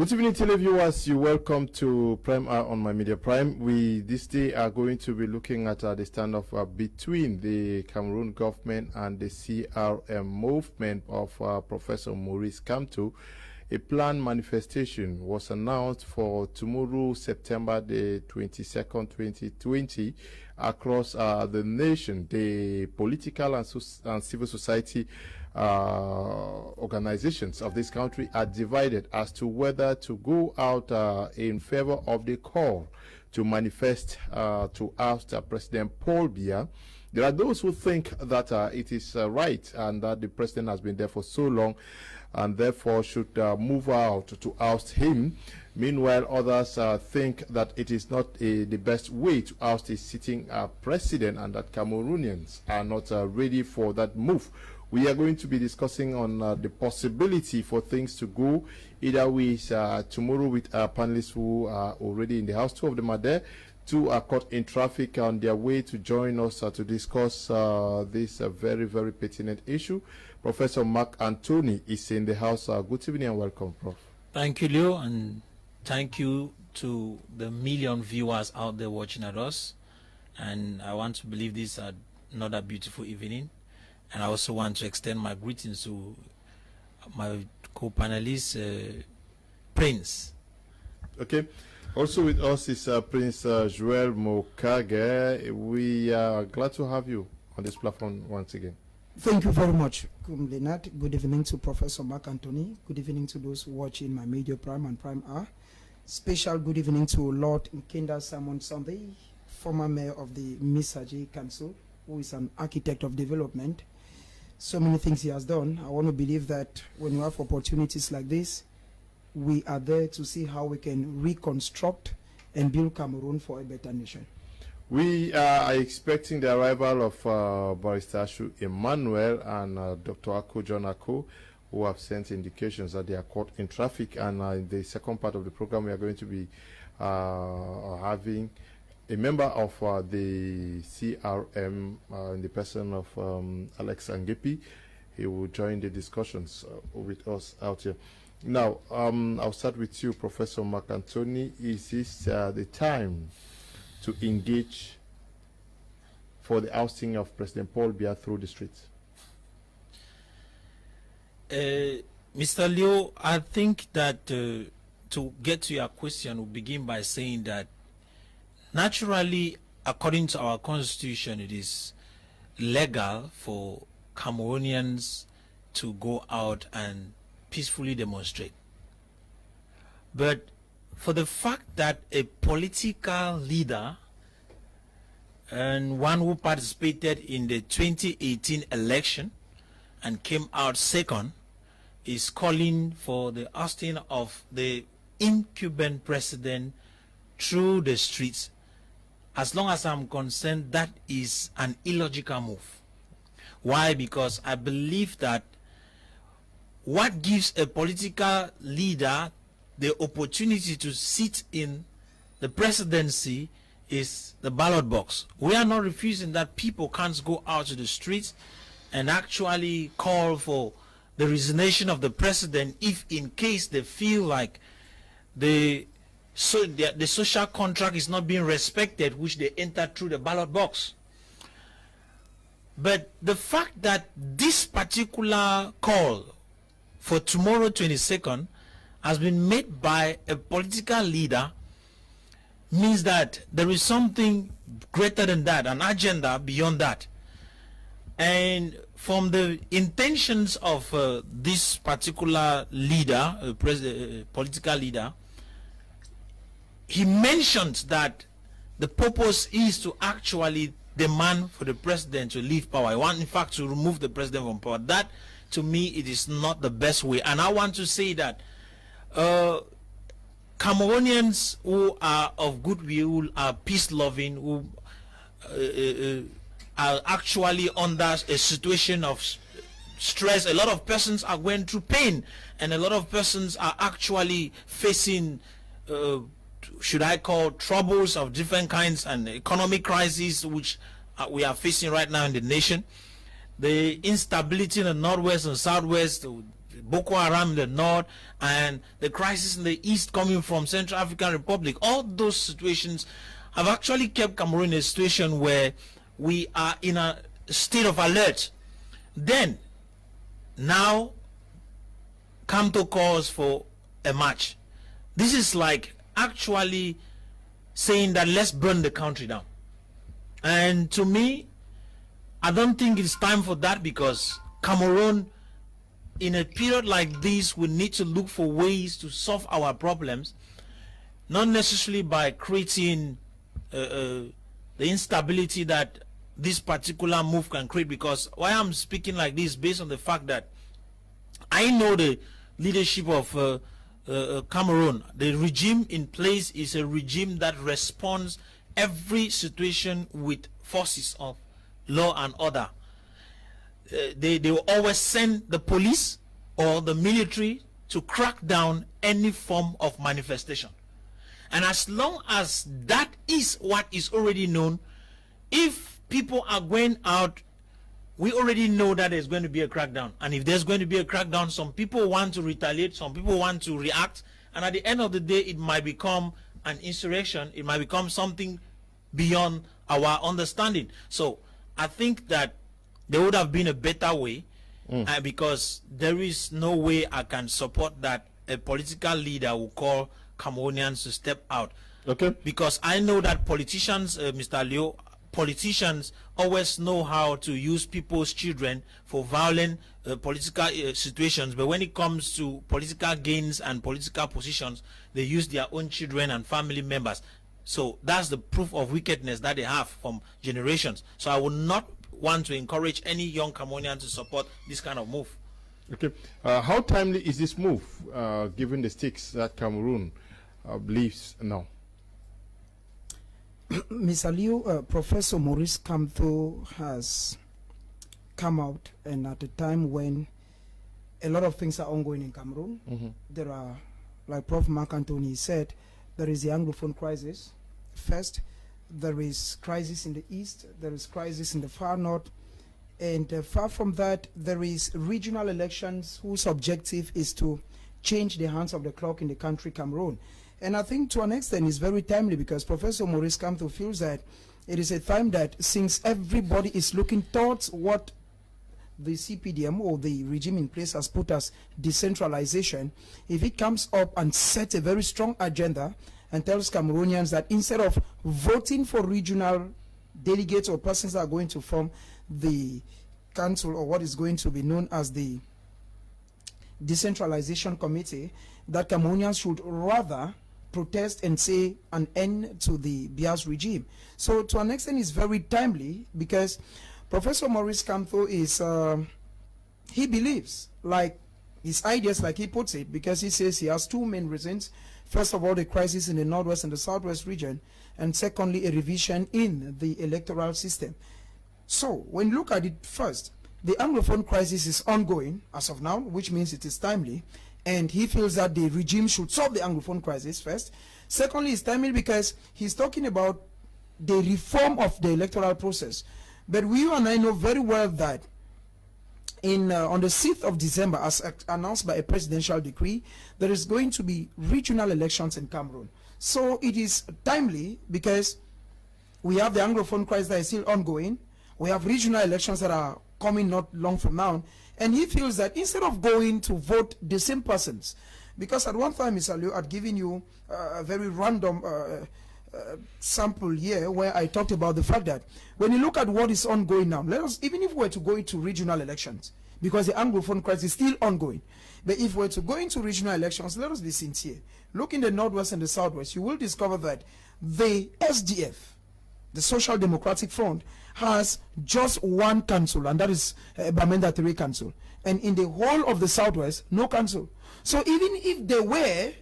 Good evening, televiewers. You're welcome to Prime Hour on My Media Prime. We this day are going to be looking at the standoff between the Cameroon government and the CRM movement of Professor Maurice Kamto. A planned manifestation was announced for tomorrow, September the 22nd, 2020, across the nation. The political and civil society organizations of this country are divided as to whether to go out in favor of the call to manifest to oust President Paul Biya. There are those who think that it is right and that the president has been there for so long and therefore should move out to oust him. Meanwhile, others think that it is not the best way to oust a sitting president and that Cameroonians are not ready for that move. We are going to be discussing on the possibility for things to go either way tomorrow with our panelists who are already in the house. Two of them are there. Two are caught in traffic on their way to join us to discuss this very, very pertinent issue. Professor Mark Anthony is in the house. Good evening and welcome, Prof. Thank you, Leo, and thank you to the million viewers out there watching at us. And I want to believe this is another beautiful evening. And I also want to extend my greetings to my co-panelist, Prince. Okay. Also with us is Prince Joel Mokage. We are glad to have you on this platform once again. Thank you very much, Kumlenat. Good evening to Professor Mark Anthony. Good evening to those watching My Media Prime and Prime Hour. Special good evening to Lord Nkinda Simon Sunday, former mayor of the Misaje Council, who is an architect of development. So many things he has done. I want to believe that when you have opportunities like this, we are there to see how we can reconstruct and build Cameroon for a better nation. We are expecting the arrival of Barrister Ashu Emmanuel and Dr. Ako John Ako, who have sent indications that they are caught in traffic. And in the second part of the program, we are going to be having a member of the CRM in the person of Alex Angepi. He will join the discussions with us out here. Now, I'll start with you, Professor Mark Anthony. Is this the time to engage for the ousting of President Paul Biya through the streets? Mr. Leo, I think that to get to your question, we'll begin by saying that naturally, according to our constitution, it is legal for Cameroonians to go out and peacefully demonstrate. But for the fact that a political leader and one who participated in the 2018 election and came out second is calling for the ousting of the incumbent president through the streets, as long as I'm concerned, that is an illogical move. Why? Because I believe that what gives a political leader the opportunity to sit in the presidency is the ballot box. We are not refusing that people can't go out to the streets and actually call for the resignation of the president if in case they feel like the social contract is not being respected, which they enter through the ballot box. But the fact that this particular call for tomorrow 22nd has been made by a political leader means that there is something greater than that, an agenda beyond that. And from the intentions of this particular leader, political leader, he mentioned that the purpose is to actually demand for the president to leave power. He wants, in fact, to remove the president from power. That, to me, it is not the best way. And I want to say that Cameroonians who are of goodwill, who are peace-loving, who are actually under a situation of stress. A lot of persons are going through pain, and a lot of persons are actually facing, should I call, troubles of different kinds and economic crises, which we are facing right now in the nation. The instability in the northwest and southwest, Boko Haram in the north, and the crisis in the east coming from Central African Republic. All those situations have actually kept Cameroon in a situation where we are in a state of alert. Then, now, Kamto calls for a march. This is like actually saying that let's burn the country down. And to me, I don't think it's time for that, because Cameroon, in a period like this, we need to look for ways to solve our problems, not necessarily by creating the instability that this particular move can create. Because why I'm speaking like this, based on the fact that I know the leadership of Cameroon, the regime in place is a regime that responds every situation with forces of law and order. They will always send the police or the military to crack down any form of manifestation. And as long as that is what is already known, if people are going out, we already know that there's going to be a crackdown. And if there's going to be a crackdown, some people want to retaliate, some people want to react, and at the end of the day, it might become an insurrection, it might become something beyond our understanding. So I think that there would have been a better way, because there is no way I can support that a political leader will call Cameroonians to step out. Okay. Because I know that politicians, Mr. Leo, politicians always know how to use people's children for violent political situations, but when it comes to political gains and political positions, they use their own children and family members. So that's the proof of wickedness that they have from generations. So I would not want to encourage any young Cameroonian to support this kind of move. Okay. How timely is this move, given the stakes that Cameroon believes now? Ms. Aliou, Professor Maurice Kamto has come out, and at a time when a lot of things are ongoing in Cameroon. There are, like Prof. Mark Anthony said, there is the Anglophone crisis first, there is crisis in the east, there is crisis in the far north, and far from that, there is regional elections whose objective is to change the hands of the clock in the country Cameroon. And I think to an extent it's very timely, because Professor Maurice Kamto feels that it is a time that, since everybody is looking towards what the CPDM or the regime in place has put as decentralization, if it comes up and sets a very strong agenda and tells Cameroonians that instead of voting for regional delegates or persons that are going to form the council or what is going to be known as the decentralization committee, that Cameroonians should rather protest and say an end to the Bia's regime. So to an extent it's very timely, because Professor Maurice Kamto is, he believes, like his ideas, like he puts it, because he says he has two main reasons. First of all, the crisis in the northwest and the southwest region, and secondly, a revision in the electoral system. So when you look at it first, the Anglophone crisis is ongoing as of now, which means it is timely, and he feels that the regime should solve the Anglophone crisis first. Secondly, it's timely because he's talking about the reform of the electoral process. But you and I know very well that in on the 6th of December, as announced by a presidential decree, there is going to be regional elections in Cameroon. So it is timely because we have the Anglophone crisis that is still ongoing. We have regional elections that are coming not long from now. And he feels that instead of going to vote the same persons, because at one time, Mr. Aliou, I'd given you a very random sample here where I talked about the fact that when you look at what is ongoing now, let us, even if we were to go into regional elections, because the Anglophone crisis is still ongoing, but if we were to go into regional elections, let us be sincere. Look in the northwest and the southwest, you will discover that the SDF, the Social Democratic Front, has just one council, and that is Bamenda 3 council, and in the whole of the southwest, no council. So even if they were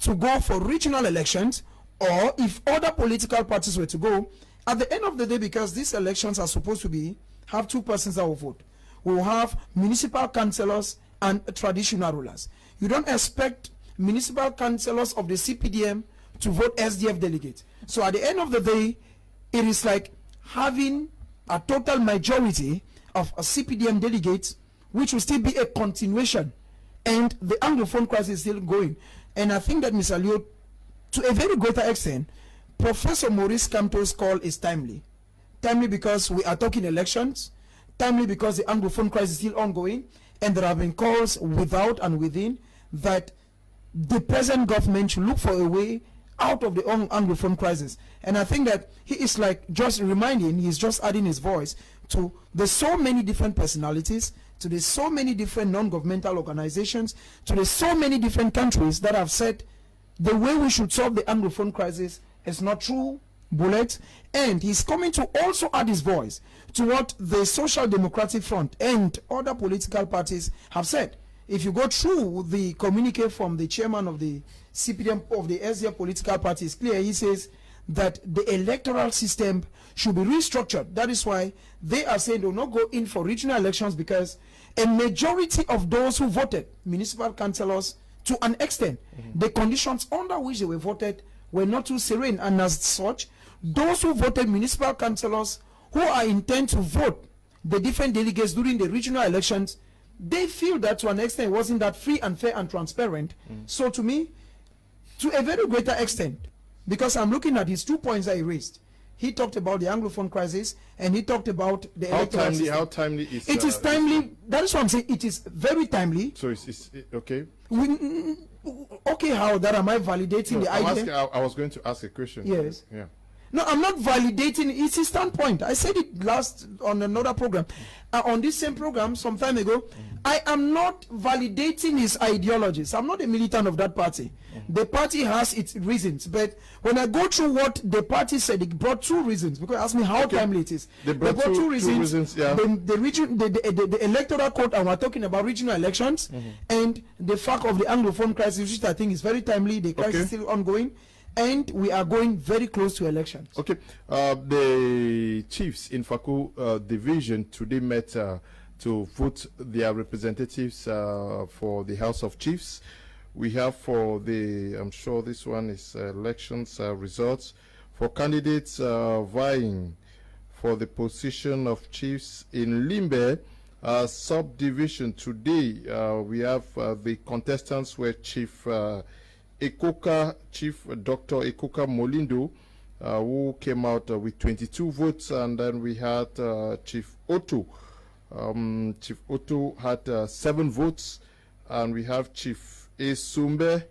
to go for regional elections, or if other political parties were to go, at the end of the day, because these elections are supposed to be, have two persons that will vote. We'll have municipal councillors and traditional rulers. You don't expect municipal councillors of the CPDM to vote SDF delegates. So at the end of the day, it is like having a total majority of a CPDM delegate, which will still be a continuation And the Anglophone crisis is still going. And I think that, Mr. Aliou, to a very greater extent, Professor Maurice Kamto's call is timely. Timely because we are talking elections. Timely because the Anglophone crisis is still ongoing. And there have been calls without and within that the present government should look for a way out of the Anglophone crisis. And I think that he is like just reminding, he's just adding his voice to the so many different personalities, to the so many different non-governmental organizations, to the so many different countries that have said the way we should solve the Anglophone crisis is not true bullets. And he's coming to also add his voice to what the Social Democratic Front and other political parties have said. If you go through the communique from the chairman of the CPDM of the SDF political party, it's clear he says that the electoral system should be restructured. That is why they are saying they will not go in for regional elections, because a majority of those who voted, municipal councillors, to an extent, the conditions under which they were voted were not too serene. And as such, those who voted municipal councillors who are intent to vote the different delegates during the regional elections, they feel that to an extent it wasn't that free and fair and transparent. So to me, to a very greater extent, because I'm looking at his 2 points that he raised. He talked about the Anglophone crisis and he talked about the How timely is it? It is timely. That is what I'm saying. It is very timely. So okay. Okay, how that am I validating the idea? I was going to ask a question. Yes. Yeah. No, I'm not validating. It's his standpoint. I said it last on another program. On this same program some time ago, I am not validating his ideologies. I'm not a militant of that party. The party has its reasons. But when I go through what the party said, it brought two reasons. Because ask me how timely it is. They brought two reasons. Yeah. The electoral code, and we're talking about regional elections, and the fact of the Anglophone crisis, which I think is very timely. The crisis is still ongoing. And we are going very close to elections. Okay. The chiefs in Fakou division today met to vote their representatives for the House of Chiefs. We have for the, I'm sure this one is elections results, for candidates vying for the position of chiefs in Limbe subdivision. Today we have the contestants were Chief Ekoka, Chief Dr. Ekoka Molindo, who came out with 22 votes, and then we had Chief Otu. Chief Otu had 7 votes, and we have Chief Esombe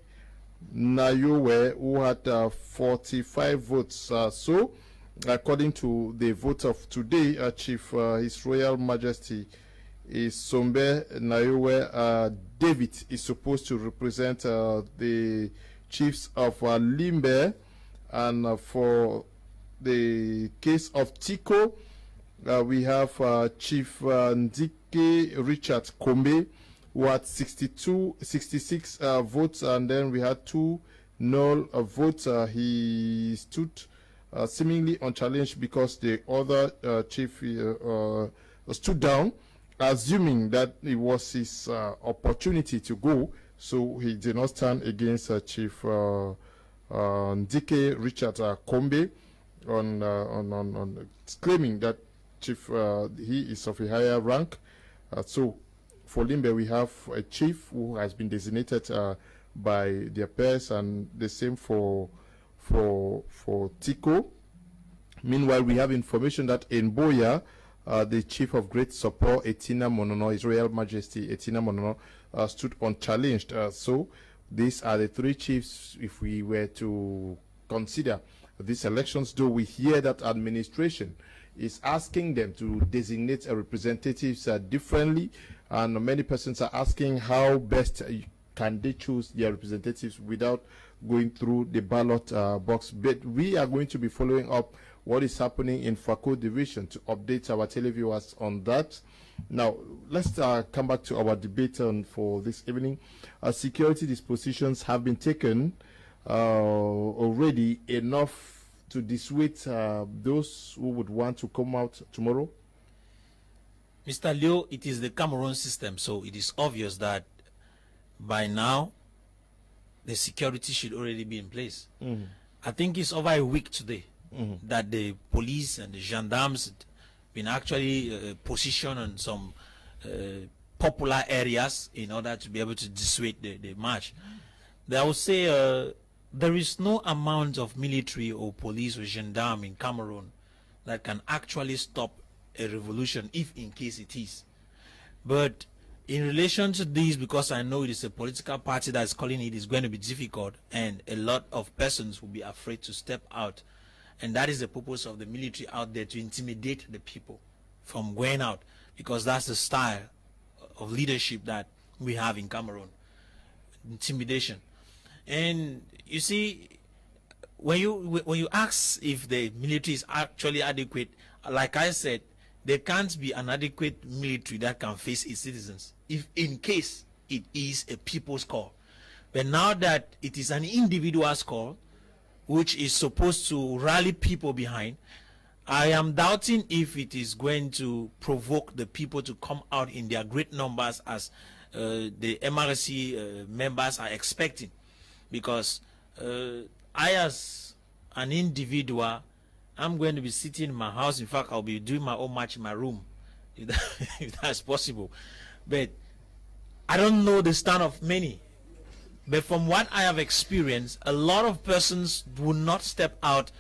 Njowe, who had 45 votes. So, according to the votes of today, Chief His Royal Majesty Esombe Njowe David is supposed to represent the chiefs of Limbe, and for the case of Tiko, we have Chief Ndike Richard Kombe, who had 66 votes, and then we had 2 null votes. He stood seemingly unchallenged because the other chief stood down, assuming that it was his opportunity to go, so he did not stand against Chief Ndike Richard Kombe on claiming that Chief he is of a higher rank. So for Limbe we have a chief who has been designated by their peers, and the same for Tiko. Meanwhile, we have information that in Buea, the chief of great support, Etina Monono, His Royal Majesty Etina Monono, stood unchallenged. So these are the 3 chiefs if we were to consider these elections, though we hear that administration is asking them to designate representatives differently, and many persons are asking how best can they choose their representatives without going through the ballot box. But we are going to be following up what is happening in Fakou division to update our televiewers on that. Now, let's come back to our debate for this evening. Security dispositions have been taken already, enough to dissuade those who would want to come out tomorrow? Mr. Aliou, it is the Cameroon system, so it is obvious that by now the security should already be in place. I think it's over a week today. That the police and the gendarmes been actually positioned on some popular areas in order to be able to dissuade the march. They will say there is no amount of military or police or gendarme in Cameroon that can actually stop a revolution, if in case it is. But in relation to this, because I know it is a political party that is calling it, is going to be difficult, and a lot of persons will be afraid to step out. And that is the purpose of the military out there, to intimidate the people from going out, because that's the style of leadership that we have in Cameroon, intimidation. And you see, when you ask if the military is actually adequate, like I said, there can't be an adequate military that can face its citizens, if in case it is a people's call. But now that it is an individual's call, which is supposed to rally people behind, I am doubting if it is going to provoke the people to come out in their great numbers as the MRC members are expecting. Because I, as an individual, I'm going to be sitting in my house. In fact, I'll be doing my own match in my room, if that's possible. But I don't know the stand of many. But from what I have experienced, a lot of persons will not step out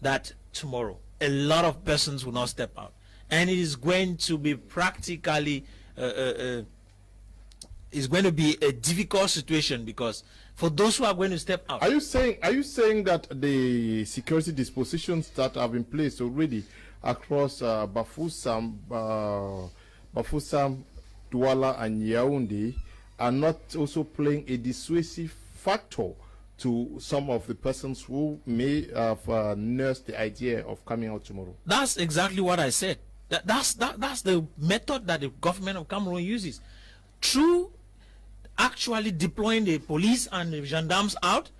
that tomorrow. A lot of persons will not step out. And it is going to be practically, it's going to be a difficult situation, because for those who are going to step out. Are you saying that the security dispositions that have been placed already across Bafoussam, Douala and Yaoundé are not also playing a dissuasive factor to some of the persons who may have nursed the idea of coming out tomorrow? That's exactly what I said. That's the method that the government of Cameroon uses. Through actually deploying the police and the gendarmes out,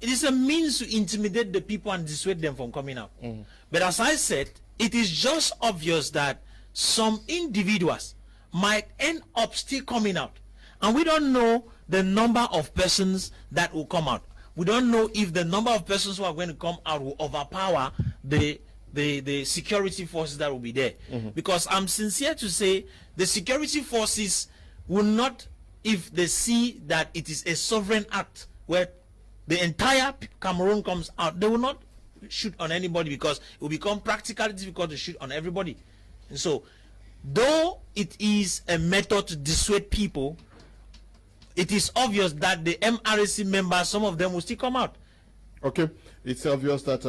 it is a means to intimidate the people and dissuade them from coming out. Mm-hmm. But as I said, it is just obvious that some individuals might end up still coming out. And we don't know the number of persons that will come out. We don't know if the number of persons who are going to come out will overpower the security forces that will be there. Mm-hmm. Because I'm sincere to say, the security forces will not, if they see that it is a sovereign act where the entire Cameroon comes out, they will not shoot on anybody, because it will become practically difficult to shoot on everybody. And so, though it is a method to dissuade people, it is obvious that the MRC members, some of them will still come out. Okay, it's obvious that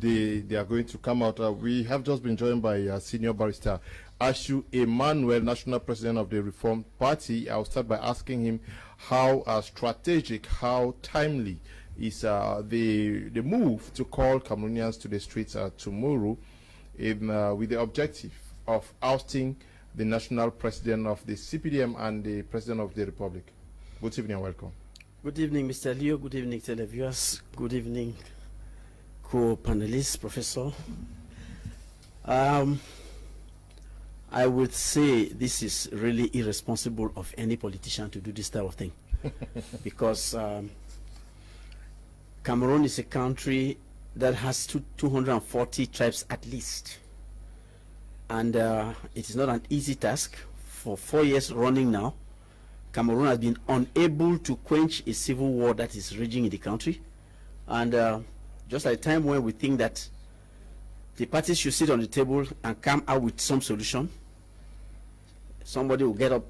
they are going to come out. We have just been joined by senior barrister Ashu Emmanuel, national president of the Reform Party. I'll start by asking him how strategic, how timely is the move to call Cameroonians to the streets tomorrow, with the objective of ousting the national president of the CPDM and the president of the republic. Good evening and welcome. Good evening, Mr. Leo. Good evening, televiewers. Good evening, co-panelists, Professor. I would say this is really irresponsible of any politician to do this type of thing, because Cameroon is a country that has 240 tribes at least, and it is not an easy task. For 4 years running now, Cameroon has been unable to quench a civil war that is raging in the country. And just at a time when we think that the parties should sit on the table and come out with some solution, somebody will get up,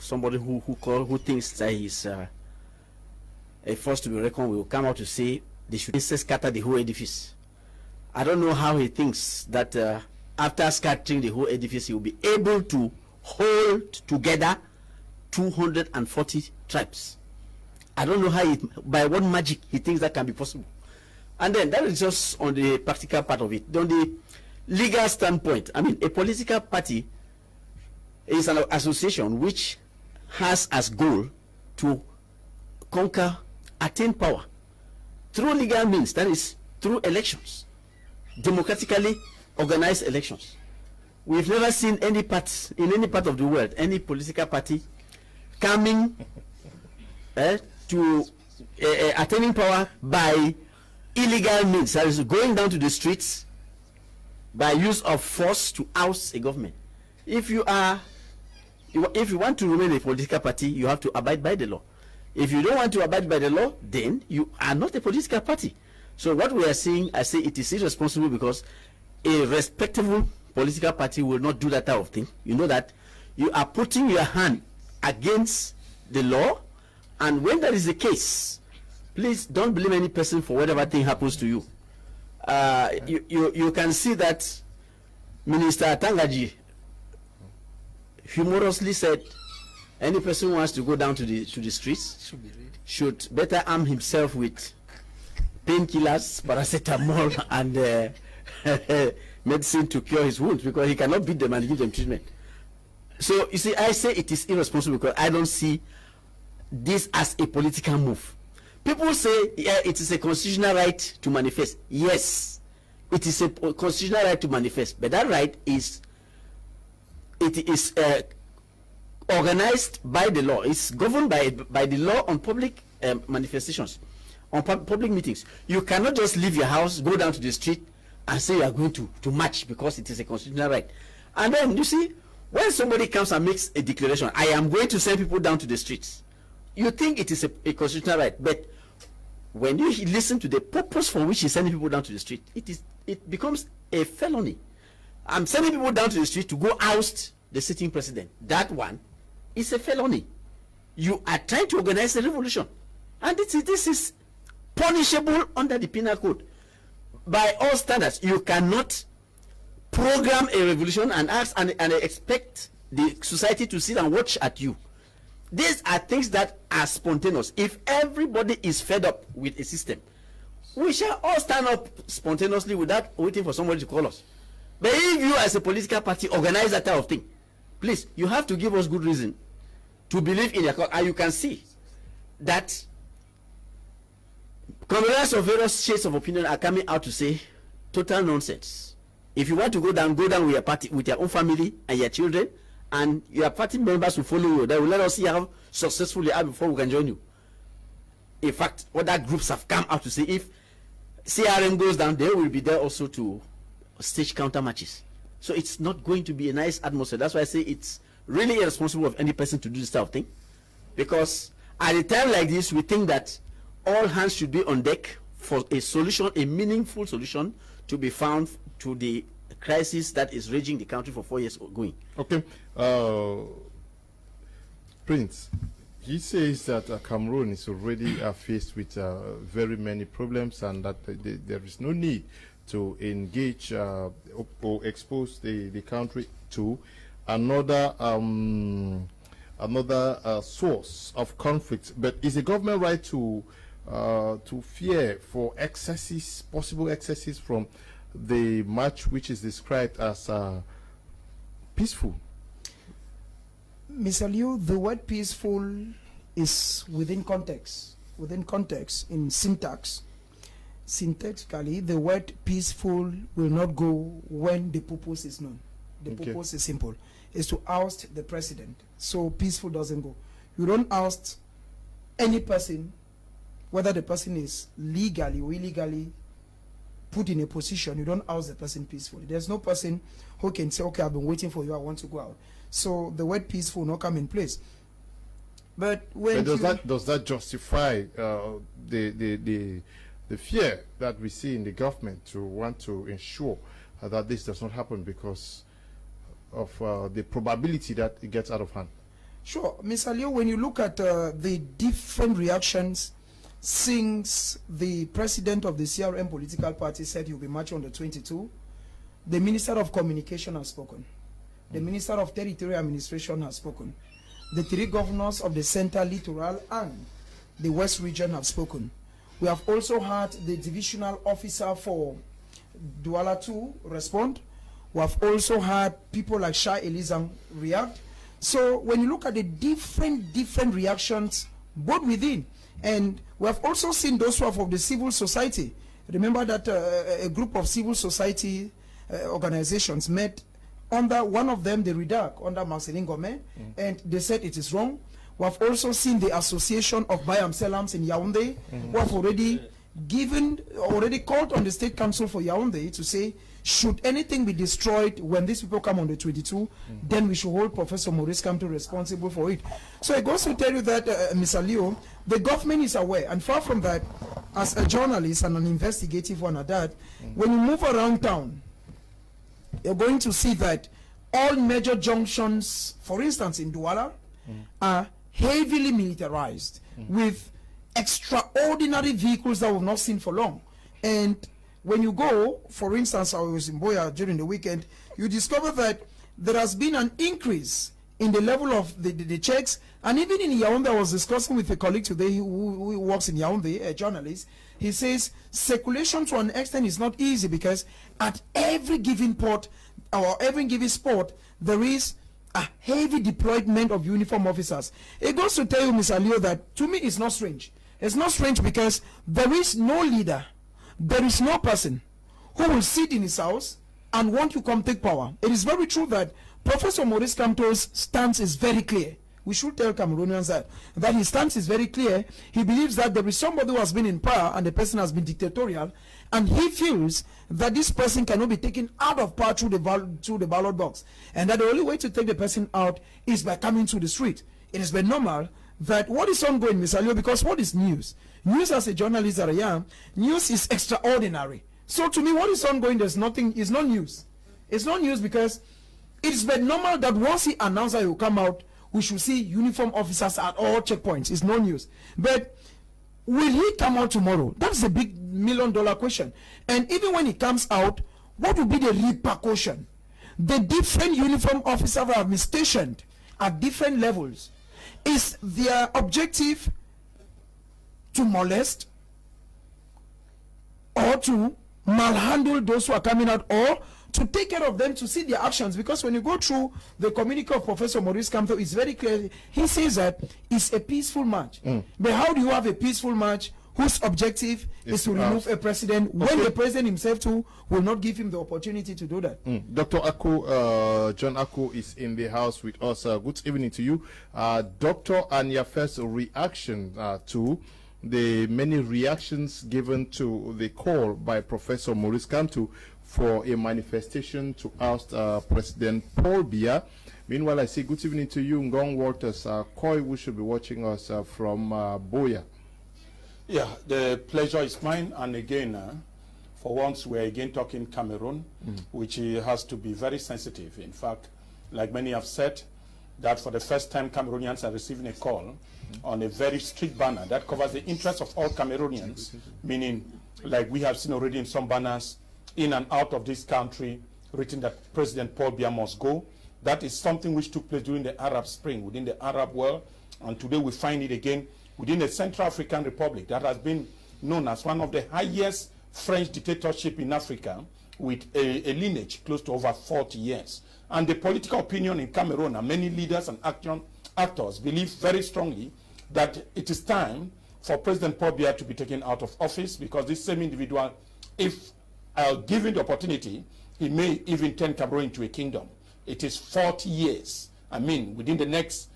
somebody who thinks that he's a force to be reckoned with will come out to say they should scatter the whole edifice. I don't know how he thinks that after scattering the whole edifice, he will be able to hold together 240 tribes. I don't know how by what magic he thinks that can be possible. And then that is just on the practical part of it. On the legal standpoint, I mean, a political party is an association which has as goal to conquer, attain power through legal means, that is through elections, democratically organized elections. We've never seen any part, in any part of the world, any political party coming to attaining power by illegal means, that is going down to the streets by use of force to oust a government. If you are if you want to remain a political party, you have to abide by the law. If you don't want to abide by the law, then you are not a political party. So what we are seeing, I say it is irresponsible, because a respectable political party will not do that type of thing. You know that you are putting your hand against the law, and when that is the case, please don't blame any person for whatever thing happens to you. You can see that Minister Tangaji humorously said, any person who wants to go down to the streets should better arm himself with painkillers, paracetamol, and medicine to cure his wounds, because he cannot beat them and give them treatment. So you see, I say it is irresponsible, because I don't see this as a political move. People say, yeah, it is a constitutional right to manifest. Yes, it is a constitutional right to manifest, but that right is, it is organized by the law. It's governed by the law on public manifestations, on public meetings. You cannot just leave your house, go down to the street, and say you are going to march, because it is a constitutional right. And then, you see, when somebody comes and makes a declaration, I am going to send people down to the streets, you think it is a constitutional right. But when you listen to the purpose for which he's sending people down to the street, it becomes a felony. I'm sending people down to the street to go oust the sitting president. That one is a felony. You are trying to organize a revolution. And this is punishable under the penal code. By all standards, you cannot program a revolution and ask and expect the society to sit and watch at you. These are things that are spontaneous. If everybody is fed up with a system, we shall all stand up spontaneously without waiting for somebody to call us. But if you as a political party organize that type of thing, please, you have to give us good reason to believe in your cause. And you can see that comrades of various shades of opinion are coming out to say total nonsense. If you want to go down with your party, with your own family and your children, and your party members will follow you. They will let us see how successful you are before we can join you. In fact, other groups have come out to say if CRM goes down, they will be there also to stage counter matches. So it's not going to be a nice atmosphere. That's why I say it's really irresponsible of any person to do this type of thing. Because at a time like this, we think that all hands should be on deck for a solution, a meaningful solution to be found to the crisis that is raging the country for 4 years going. Okay. Prince, he says that Cameroon is already faced with very many problems, and that there is no need to engage or expose the country to another source of conflict. But is the government right to fear for excesses, possible excesses from the march, which is described as peaceful? Mr. Liu, the word peaceful is within context in syntax. Syntactically, the word peaceful will not go when the purpose is known. The purpose is simple. It's to oust the president. So peaceful doesn't go. You don't oust any person, whether the person is legally or illegally put in a position. You don't oust the person peacefully. There's no person who can say, okay, I've been waiting for you, I want to go out. So the word peaceful will not come in place. But when does that justify the fear that we see in the government to want to ensure that this does not happen because of the probability that it gets out of hand? Sure. Ms. Aliou, when you look at the different reactions since the president of the CRM political party said he'll be marching on the 22, the Minister of Communication has spoken. The Minister of Territorial Administration has spoken. The three governors of the Central, Littoral, and the West region have spoken. We have also had the divisional officer for Douala 2 respond. We have also had people like Shah Elizam react. So when you look at the different reactions, both within, and we have also seen those who are of the civil society. Remember that a group of civil society organizations met under one of them, the REDAC, under Marcelin Gomet, and they said it is wrong. We have also seen the Association of Bayam Selams in Yaoundé, who have already called on the State Council for Yaoundé to say Should anything be destroyed when these people come on the 22, then we should hold Professor Maurice Kamto responsible for it. So it goes to tell you that, Ms. Aliou, the government is aware, and far from that, as a journalist and an investigative one at that, when you move around town, you're going to see that all major junctions, for instance in Douala, are heavily militarized with extraordinary vehicles that we've not seen for long. And when you go, for instance, I was in Buea during the weekend, you discover that there has been an increase in the level of the checks. And even in Yaoundé, I was discussing with a colleague today who works in Yaoundé, a journalist. He says circulation to an extent is not easy because at every given port or every given spot, there is a heavy deployment of uniform officers. It goes to tell you, Ms. Aliou, that to me it's not strange. It's not strange because there is no leader, there is no person who will sit in his house and want to come take power. It is very true that Professor Maurice Kamto's stance is very clear. We should tell Cameroonians that his stance is very clear. He believes that there is somebody who has been in power and the person has been dictatorial, and he feels that this person cannot be taken out of power through the ballot box, and that the only way to take the person out is by coming to the street. It has been normal that what is ongoing, Ms. Aliou, because what is news? News, as a journalist that I am, news is extraordinary. So to me, what is ongoing, there's nothing, it's not news. It's not news because it's been normal that once he announced that he will come out, we should see uniform officers at all checkpoints. It's no news. But will he come out tomorrow? That's a big million-dollar question. And even when he comes out, what will be the repercussion? The different uniform officers that have been stationed at different levels, is their objective to molest or to malhandle those who are coming out, or to take care of them, to see their actions? Because when you go through the communique of Professor Maurice Kamto, it's very clear. He says that it's a peaceful march. But how do you have a peaceful march whose objective is to remove a president when the president himself too will not give him the opportunity to do that? Dr. Ako John Ako is in the house with us. Good evening to you. Doctor, and your first reaction to the many reactions given to the call by Professor Maurice Kamto for a manifestation to oust President Paul Biya. Meanwhile, I say good evening to you, Ngong Walters, Koi, who should be watching us from Buea. Yeah, the pleasure is mine. And again, for once, we're again talking Cameroon, which has to be very sensitive. In fact, like many have said, that for the first time, Cameroonians are receiving a call on a very strict banner that covers the interests of all Cameroonians, meaning, like we have seen already in some banners, in and out of this country, written that President Paul Biya must go. That is something which took place during the Arab Spring, within the Arab world, and today we find it again within the Central African Republic, that has been known as one of the highest French dictatorship in Africa, with a lineage close to over 40 years. And the political opinion in Cameroon, and many leaders and actors believe very strongly that it is time for President Paul Biya to be taken out of office, because this same individual, if given the opportunity, he may even turn Cameroon into a kingdom. It is 40 years. I mean, within the next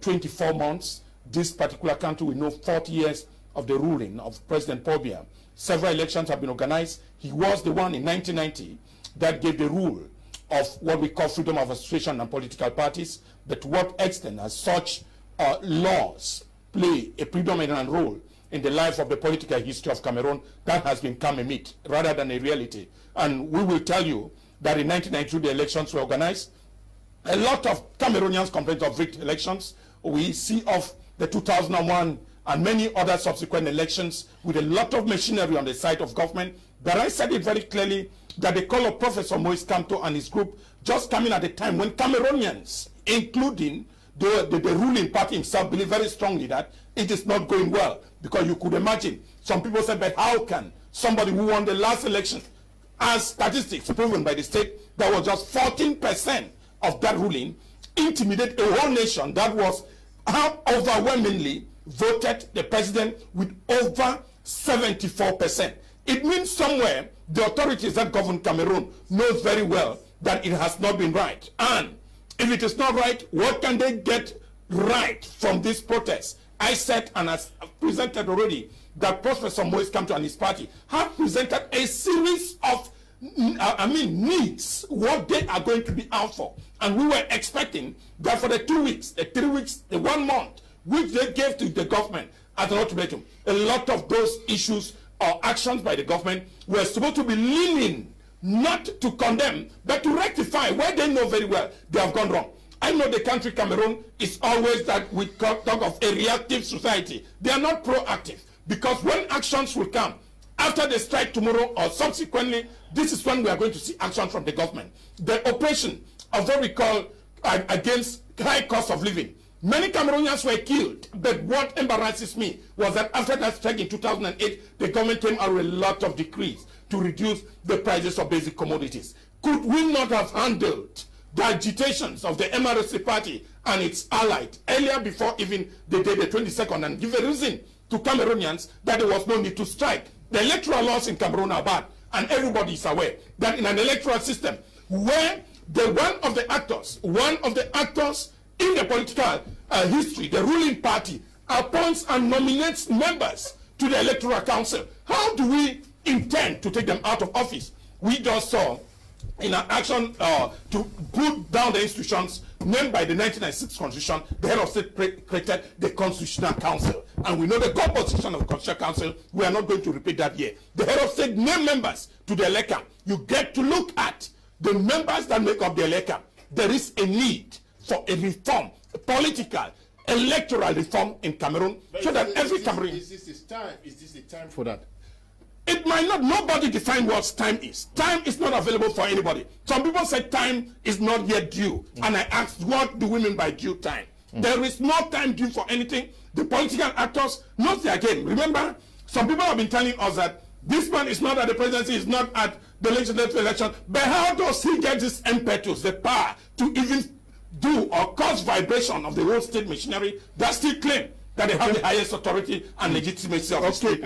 24 months, this particular country will know 40 years of the ruling of President Paul Biya. Several elections have been organized. He was the one in 1990 that gave the rule of what we call freedom of association and political parties. But to what extent as such laws play a predominant role in the life of the political history of Cameroon, that has become a myth rather than a reality. And we will tell you that in 1992, the elections were organized. A lot of Cameroonians complained of rigged elections. We see of the 2001 and many other subsequent elections with a lot of machinery on the side of government. But I said it very clearly that the call of Professor Maurice Kamto and his group just coming at a time when Cameroonians, including the ruling party himself, believe very strongly that it is not going well. Because you could imagine, some people said, but how can somebody who won the last election, as statistics proven by the state, that was just 14% of that ruling, intimidate a whole nation that was overwhelmingly voted the president with over 74%. It means somewhere the authorities that govern Cameroon knows very well that it has not been right. And if it is not right, what can they get right from this protest? I said, and as presented already, that Professor Maurice Kamto and his party have presented a series of needs what they are going to be out for. And we were expecting that for the 2 weeks, the 3 weeks, the 1 month, which they gave to the government as an ultimatum, a lot of those issues or actions by the government were supposed to be leaning not to condemn, but to rectify where they know very well they have gone wrong. I know the country Cameroon is always that we talk of a reactive society. They are not proactive, because when actions will come, after the strike tomorrow or subsequently, this is when we are going to see action from the government. The operation of what we call against high cost of living. Many Cameroonians were killed, but what embarrasses me was that after that strike in 2008, the government came out with a lot of decrees to reduce the prices of basic commodities. Could we not have handled the agitations of the MRC party and its allied earlier, before even the day the 22nd, and give a reason to Cameroonians that there was no need to strike? The electoral laws in Cameroon are bad, and everybody is aware that in an electoral system where one of the actors in the political history, the ruling party, appoints and nominates members to the electoral council, how do we intend to take them out of office? We just saw in an action to put down the institutions named by the 1996 constitution, the head of state created the constitutional council. And we know the composition of the constitutional council. We are not going to repeat that here. The head of state named members to the ELECA. You get to look at the members that make up the ELECA. There is a need for a reform, a political, electoral reform in Cameroon, but so that every Cameroon... Is this the time for that? It might not. Nobody define what time is. Time is not available for anybody. Some people say time is not yet due. And I asked, what do we mean by due time? There is no time due for anything. The political actors know their game. Remember, some people have been telling us that this man is not at the presidency, is not at the legislative election. But how does he get this impetus, the power to even do or cause vibration of the whole state machinery that still claim that they have the highest authority and legitimacy of the state?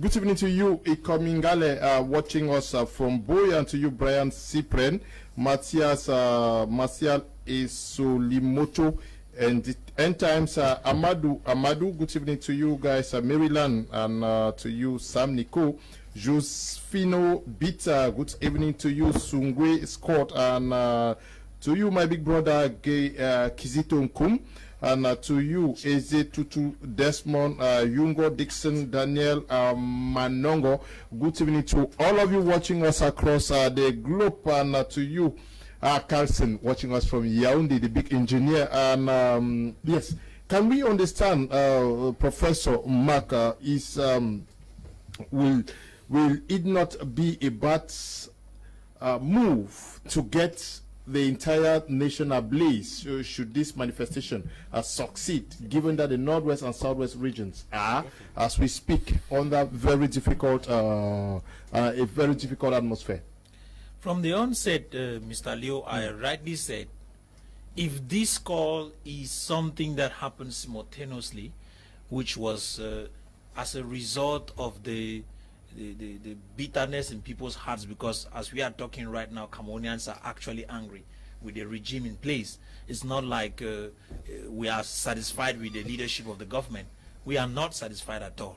Good evening to you, Ikomingale, watching us from Buea, and to you, Brian Cipren, Matthias Marcial Isolimoto, and the end times, Amadou, good evening to you guys, Maryland, and to you, Sam Nico, Josefino Bita, good evening to you, Sungwe Scott, and to you, my big brother, Kizito Nkum, and to you, Eze Tutu Desmond, Yungo Dixon, Daniel Manongo. Good evening to all of you watching us across the globe, and to you, Carlson, watching us from Yaoundé, the big engineer. And yes, can we understand, Professor Mark, is will it not be a bad move to get the entire nation ablaze should this manifestation succeed, given that the northwest and southwest regions are, as we speak, under very difficult, a very difficult atmosphere? From the onset, Mr. Leo, I rightly said, if this call is something that happens simultaneously, which was as a result of the bitterness in people's hearts, because as we are talking right now, Cameroonians are actually angry with the regime in place. It's not like we are satisfied with the leadership of the government. We are not satisfied at all.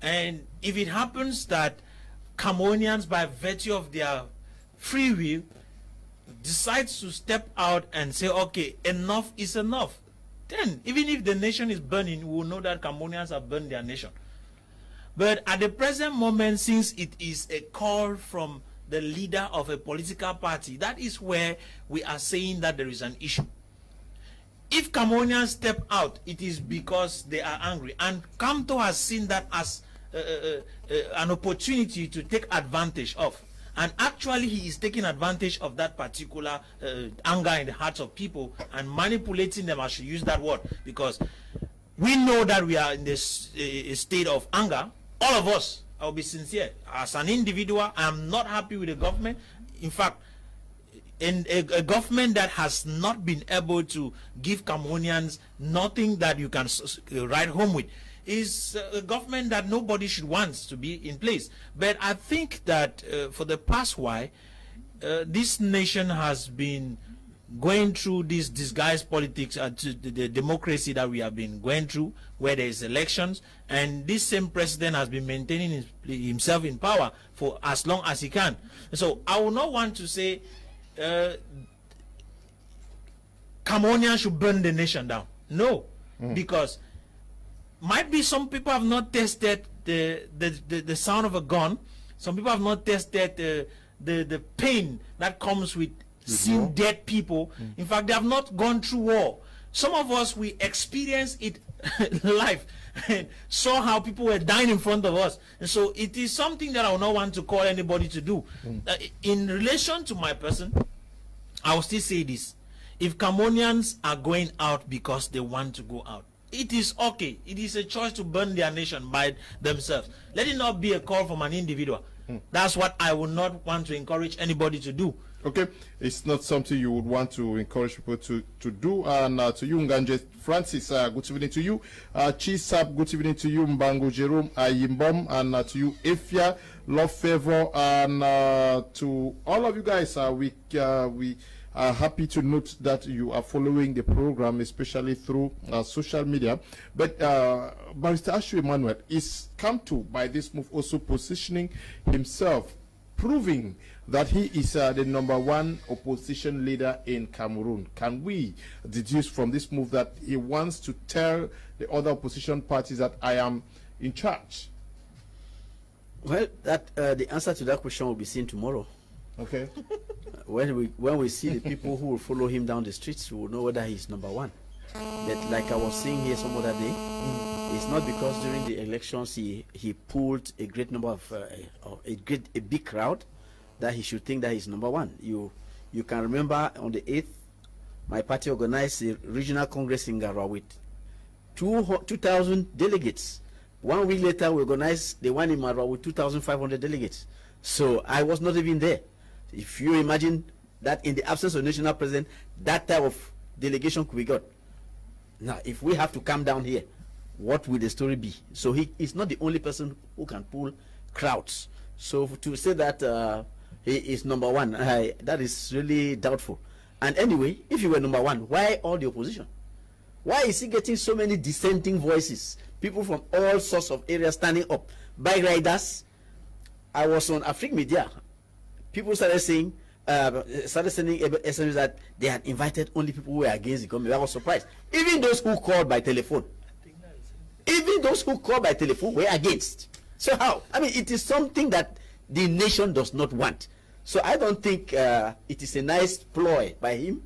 And if it happens that Cameroonians, by virtue of their free will, decides to step out and say, okay, enough is enough, then even if the nation is burning, we will know that Cameroonians have burned their nation. But at the present moment, since it is a call from the leader of a political party, that is where we are saying that there is an issue. If Cameroonians step out, it is because they are angry. And Kamto has seen that as an opportunity to take advantage of. And actually, he is taking advantage of that particular anger in the hearts of people and manipulating them. I should use that word, because we know that we are in this state of anger. All of us, I'll be sincere, as an individual, I'm not happy with the government. In fact, in a government that has not been able to give Cameroonians nothing that you can write home with is a government that nobody should want to be in place. But I think that for the past while, this nation has been going through this disguised politics and the democracy that we have been going through, where there is elections, and this same president has been maintaining himself in power for as long as he can. So I would not want to say Cameroonians should burn the nation down. No, because might be some people have not tested the sound of a gun. Some people have not tested the pain that comes with seeing dead people. In fact, they have not gone through war. Some of us, we experienced it live and saw how people were dying in front of us. And so it is something that I will not want to call anybody to do. In relation to my person, I will still say this. If Cameroonians are going out because they want to go out, it is okay. It is a choice to burn their nation by themselves. Let it not be a call from an individual. That's what I would not want to encourage anybody to do. Okay, it's not something you would want to encourage people to do. And to you, Nganje Francis, good evening to you. Chisap, good evening to you. Mbango Jerome Ayimbom, and to you, Efia Love Favor, and to all of you guys, we are happy to note that you are following the program, especially through social media. But Barrister Ashu Emmanuel is come to by this move also positioning himself, proving that he is the #1 opposition leader in Cameroon. Can we deduce from this move that he wants to tell the other opposition parties that I am in charge? Well, that the answer to that question will be seen tomorrow. Okay. When we see the people who will follow him down the streets, we will know whether he's #1. But like I was saying here some other day, it's not because during the elections he pulled a great number of a big crowd that he should think that he's #1. You can remember on the 8th, my party organized a regional congress in Garoua with 2,000 delegates. 1 week later, we organized the one in Maroua with 2,500 delegates. So I was not even there. If you imagine that in the absence of national president, that type of delegation we got. Now, if we have to come down here, what will the story be? So he is not the only person who can pull crowds. So to say that he is #1, that is really doubtful. And anyway, if you were #1, why all the opposition? Why is he getting so many dissenting voices? People from all sorts of areas standing up. Bike riders. I was on African media. People started sending SMS that they had invited only people who were against the government. I was surprised. Even those who called by telephone. Even those who called by telephone were against. So how? I mean, it is something that the nation does not want. So I don't think it is a nice ploy by him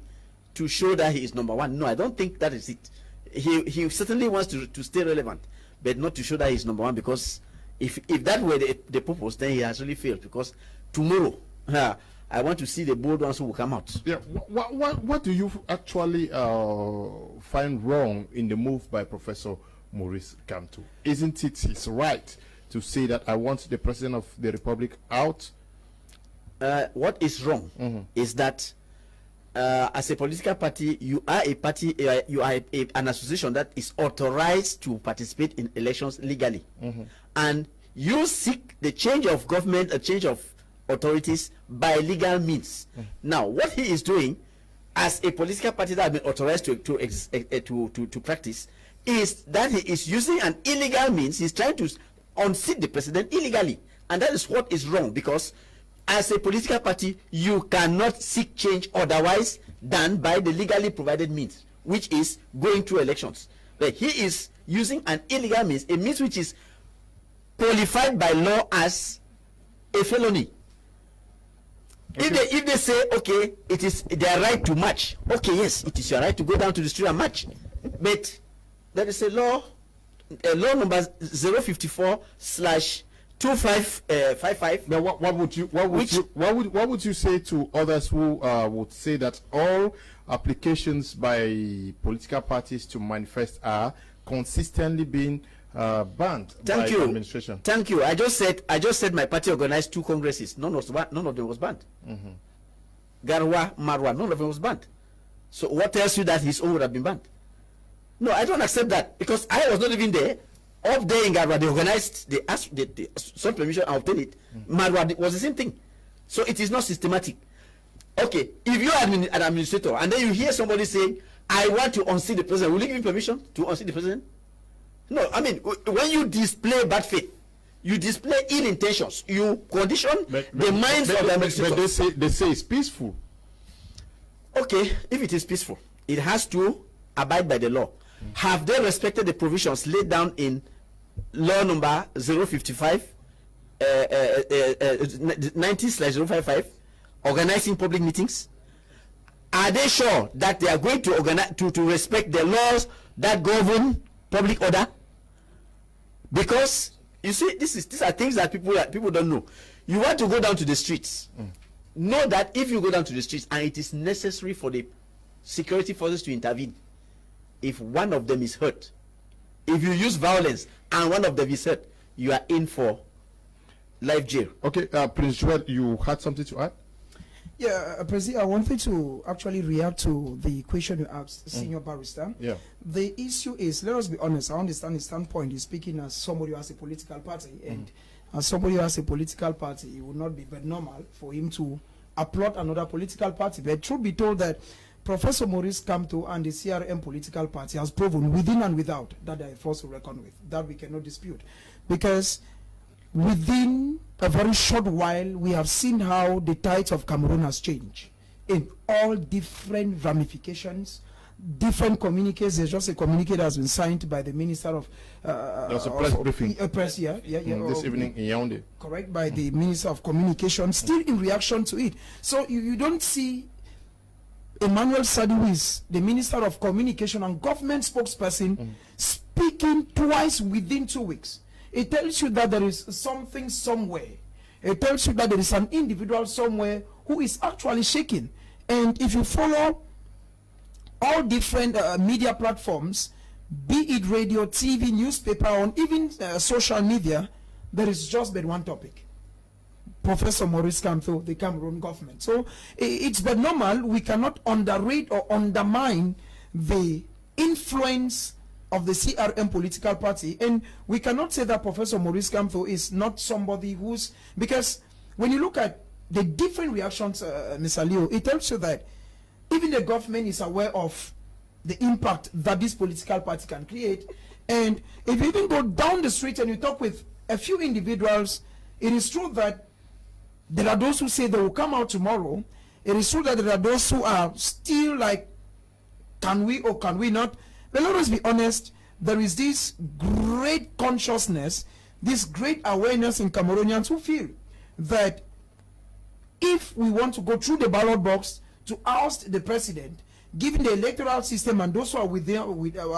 to show that he is #1. No, I don't think that is it. He certainly wants to stay relevant, but not to show that he is #1, because if that were the purpose, then he has really failed, because tomorrow, I want to see the bold ones who will come out. Yeah. What do you actually find wrong in the move by Professor Maurice Kamto? Isn't it his right to say that I want the President of the Republic out? What is wrong is that as a political party, you are a party, you are an association that is authorized to participate in elections legally. And you seek the change of government, a change of authorities by legal means. Now, what he is doing as a political party that has been authorized to practice is that he is using an illegal means. He's trying to unseat the president illegally, and that is what is wrong, because as a political party you cannot seek change otherwise than by the legally provided means, which is going through elections. But he is using an illegal means, a means which is qualified by law as a felony. Okay. If they say, okay, it is their right to march, okay, yes, it is your right to go down to the street and march, but there is a law, law number 054/2555. Now, what would you say to others who would say that all applications by political parties to manifest are consistently being banned by the administration? Thank you. I just said my party organized 2 congresses. None of them was banned. Garoua, Maroua, none of them was banned. So what tells you that his own would have been banned? No, I don't accept that, because I was not even there. Up there in Garoua, they organized, they asked some permission and obtained it. Maroua was the same thing. So it is not systematic. Okay, if you are an administrator and then you hear somebody saying, I want to unseat the president, will you give me permission to unseat the president? No, I mean, when you display bad faith, you display ill intentions, you condition the minds of the administrator. But they say it's peaceful. Okay, if it is peaceful, it has to abide by the law. Mm-hmm. Have they respected the provisions laid down in law number 055, 90/055, organizing public meetings? Are they sure that they are going to organize to respect the laws that govern public order? Because you see, these are things that people don't know. You want to go down to the streets. Mm. Know that if you go down to the streets and it is necessary for the security forces to intervene, if one of them is hurt, if you use violence and one of them is hurt, you are in for life jail. Okay, Prince Joel, you had something to add? Yeah, President, I wanted to actually react to the question you asked, Senior Barrister. Yeah. The issue is, let us be honest, I understand his standpoint. He's speaking as somebody who has a political party. And as somebody who has a political party, it would not be but normal for him to applaud another political party. But truth be told that Professor Maurice Kamto and the CRM political party has proven within and without that they are a force to reckon with. That we cannot dispute. Because within a very short while, we have seen how the tides of Cameroon has changed in all different ramifications, different communiques. There's just a communique that has been signed by the Minister of... There's a press briefing. A press, this evening in Yaoundé. Correct, by the Minister of Communication, still in reaction to it. So you don't see... Emmanuel Sadouis, the Minister of Communication and Government Spokesperson, speaking twice within 2 weeks. It tells you that there is something somewhere. It tells you that there is an individual somewhere who is actually shaking. And if you follow all different media platforms, be it radio, TV, newspaper, or even social media, there is just but one topic. Professor Maurice Kamto, the Cameroon government. So it's but normal. We cannot underrate or undermine the influence of the CRM political party, and we cannot say that Professor Maurice Kamto is not somebody who's, because when you look at the different reactions, Ms. Aliou, it tells you that even the government is aware of the impact that this political party can create. And if you even go down the street and you talk with a few individuals, it is true that there are those who say they will come out tomorrow. It is true that there are those who are still like, can we or can we not? But let us be honest, there is this great consciousness, this great awareness in Cameroonians who feel that if we want to go through the ballot box to oust the president, given the electoral system and those who are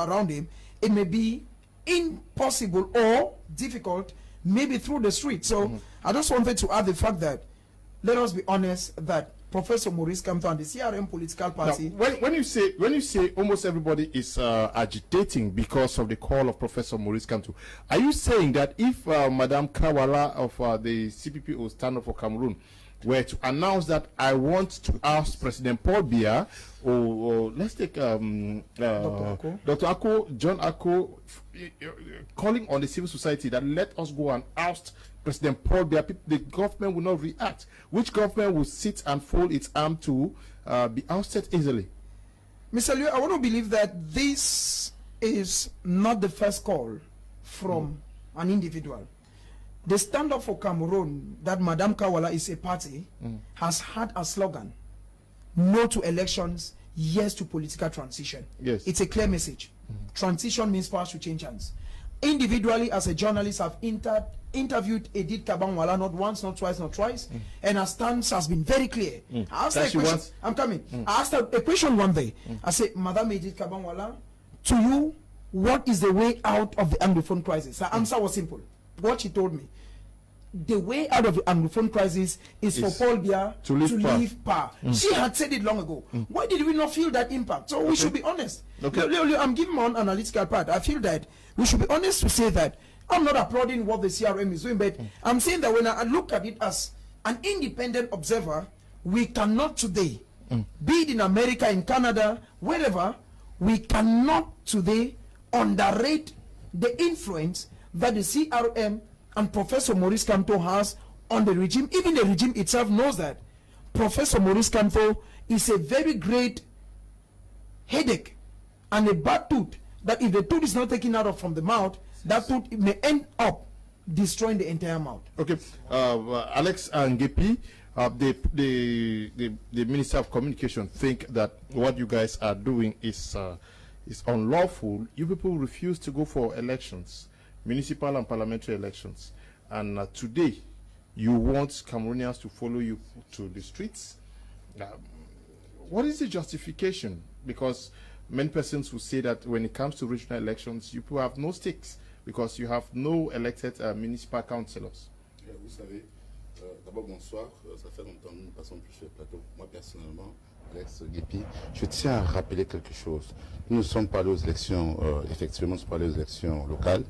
around him, it may be impossible or difficult, maybe through the street. So I just wanted to add the fact that, let us be honest, that Professor Maurice Kamto and the CRM political party. Now, when you say almost everybody is agitating because of the call of Professor Maurice Kamto, are you saying that if Madame Kawala of the CPP will stand up for Cameroon, were to announce that I want to ask President Paul Biya, or let's take Dr. Ako John Ako, calling on the civil society that let us go and oust President Paul Biya, the government will not react? Which government will sit and fold its arm to be ousted easily? Mr. Liu, I want to believe that this is not the first call from an individual. The Stand Up for Cameroon that Madame Kawala is a party has had a slogan: no to elections, yes to political transition. Yes. It's a clear message. Transition means for us to change hands. Individually, as a journalist, I've interviewed Edith Cabanwala not once, not twice, not thrice, and her stance has been very clear. I asked her a question. I'm coming. I asked her a question one day. I said, Madam Edith Cabanwala, to you, what is the way out of the Anglophone crisis? Her answer was simple. What she told me, the way out of the Anglophone crisis is for Paul Biya to leave PAP. She had said it long ago. Why did we not feel that impact? So we should be honest. Okay. I'm giving my own analytical part. I feel that we should be honest to say that I'm not applauding what the CRM is doing, but I'm saying that when I look at it as an independent observer, we cannot today, be it in America, in Canada, wherever, we cannot today underrate the influence that the CRM and Professor Maurice Kamto has on the regime. Even the regime itself knows that. Professor Maurice Kamto is a very great headache and a bad tooth, that if the tooth is not taken out from the mouth, that tooth it may end up destroying the entire mouth. Okay, Alex Angepi, the Minister of Communication, think that what you guys are doing is unlawful. You people refuse to go for elections, municipal and parliamentary elections, and today you want Cameroonians to follow you to the streets. What is the justification? Because many persons will say that when it comes to regional elections, you have no stakes because you have no elected municipal councillors. Yeah, vous savez, d'abord bonsoir, ça fait longtemps que nous ne passons plus sur le plateau. Moi personnellement, Alex Guépi, je tiens à rappeler quelque chose. Nous ne sommes pas allés aux élections, effectivement, nous sommes allés aux élections locales,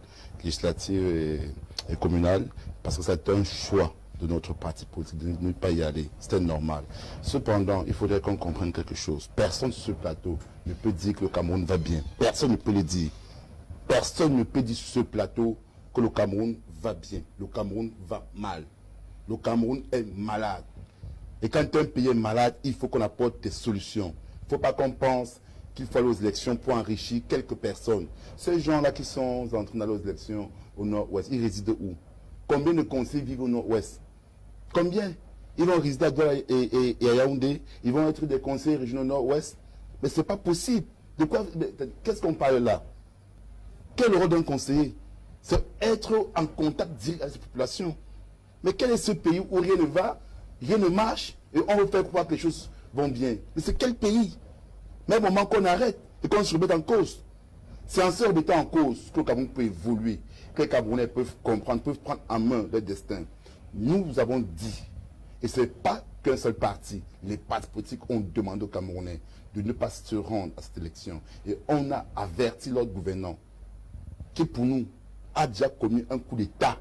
législatives et communales, parce que c'est un choix de notre parti politique de ne pas y aller. C'était normal. Cependant, il faudrait qu'on comprenne quelque chose. Personne sur ce plateau ne peut dire que le Cameroun va bien. Personne ne peut le dire. Personne ne peut dire sur ce plateau que le Cameroun va bien. Le Cameroun va mal. Le Cameroun est malade. Et quand un pays est malade, il faut qu'on apporte des solutions. Il ne faut pas qu'on pense qu'il faut aller aux élections pour enrichir quelques personnes. Ces gens-là qui sont en train d'aller aux élections au Nord-Ouest, ils résident où? Combien de conseillers vivent au Nord-Ouest? Combien? Ils vont résider à Douala et à Yaoundé. Ils vont être des conseillers régionaux Nord-Ouest. Mais ce n'est pas possible. De quoi? Qu'est-ce qu'on parle là? Quel rôle d'un conseiller? C'est être en contact direct avec la population. Mais quel est ce pays où rien ne va, rien ne marche, et on veut faire croire que les choses vont bien? Mais c'est quel pays? Même au moment qu'on arrête et qu'on se remette en cause. C'est en se remettant en cause que le Cameroun peut évoluer, que les Camerounais peuvent comprendre, peuvent prendre en main leur destin. Nous avons dit, et ce n'est pas qu'un seul parti, les partis politiques ont demandé aux Camerounais de ne pas se rendre à cette élection. Et on a averti l'autre gouvernant, qui pour nous a déjà commis un coup d'État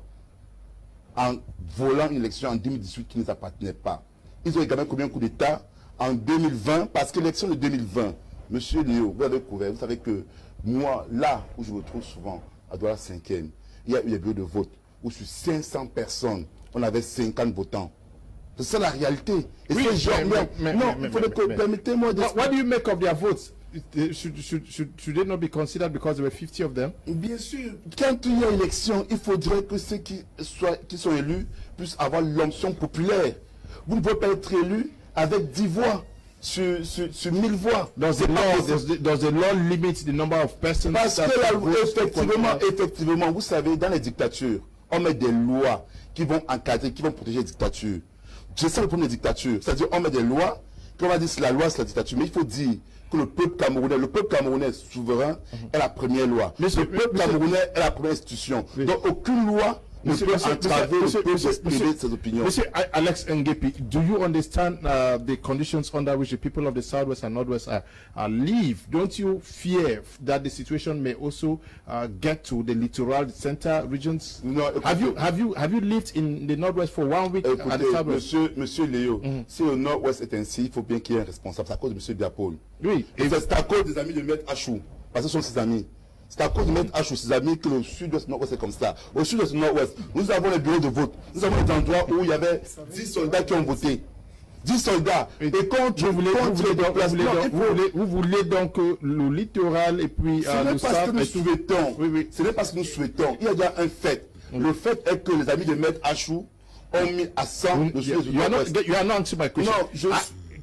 en volant une élection en 2018 qui ne nous appartenait pas. Ils ont également commis un coup d'État en 2020, parce que l'élection de 2020, Monsieur Léo, vous avez couvert, vous savez que moi, là où je me trouve souvent, à Douala 5e, il y a eu des bureaux de vote où sur 500 personnes, on avait 50 votants. C'est ça la réalité. Et oui, mais permettez-moi de... What do you make of their votes? Should they not be considered because there were 50 of them? Bien sûr. Quand il y a élection, il faudrait que ceux qui sont élus puissent avoir l'option populaire. Vous ne pouvez pas être élu avec 10 voix. Sur 1000 voix. Does the law limit the number of persons? Parce que effectivement, vous savez, dans les dictatures, on met des lois qui vont encadrer, qui vont protéger les dictatures. C'est ça le problème des dictatures. C'est-à-dire, on met des lois, qu'on va dire c'est la loi, c'est la dictature. Mais il faut dire que le peuple camerounais souverain est la première loi. Monsieur, le peuple camerounais est la première institution. Oui. Donc, aucune loi Monsieur Alex Angepi, do you understand the conditions under which the people of the Southwest and Northwest are live? Don't you fear that the situation may also get to the littoral, the center regions? No, écoutez, have you lived in the Northwest for 1 week? Écoutez, Monsieur Léo, si le Nord-Ouest est ainsi, il faut bien qu'il y ait un responsable. C'est à cause de Monsieur Diapol. Oui. Et c'est à cause des amis de Maître Achou, parce que ce sont ses amis. C'est à cause de mettre H ou ses amis que le sud-ouest, nord-ouest est comme ça. Au sud-ouest, nord-ouest, nous avons les bureaux de vote. Nous avons des endroits où il y avait 10 soldats qui ont voté. 10 soldats. Et contre vous voulez donc le littoral et puis le sable. Ce n'est pas ce que nous souhaitons. Oui, oui. Ce n'est pas ce que nous souhaitons. Il y a déjà un fait. Le fait est que les amis de mettre H ou ont mis à 100 le sud-ouest. Il y a un an, c'est ma question. Non,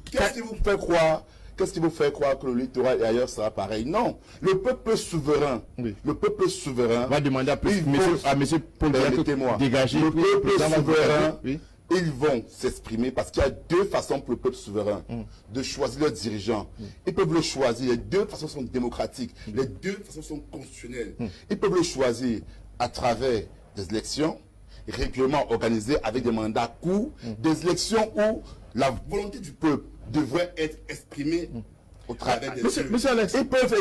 qu'est-ce qui vous fait croire? Qu'est-ce qui vous fait croire que le littoral et ailleurs sera pareil? Non. Le peuple souverain, oui. Le peuple souverain va demander à monsieur Paul Biya de dégager. Le peuple souverain, oui. Ils vont s'exprimer parce qu'il y a deux façons pour le peuple souverain de choisir leurs dirigeants. Ils peuvent le choisir. Les deux façons sont démocratiques. Les deux façons sont constitutionnelles. Ils peuvent le choisir à travers des élections régulièrement organisées avec des mandats courts, des élections où la volonté du peuple devrait être exprimé au travers des Alex, ils peuvent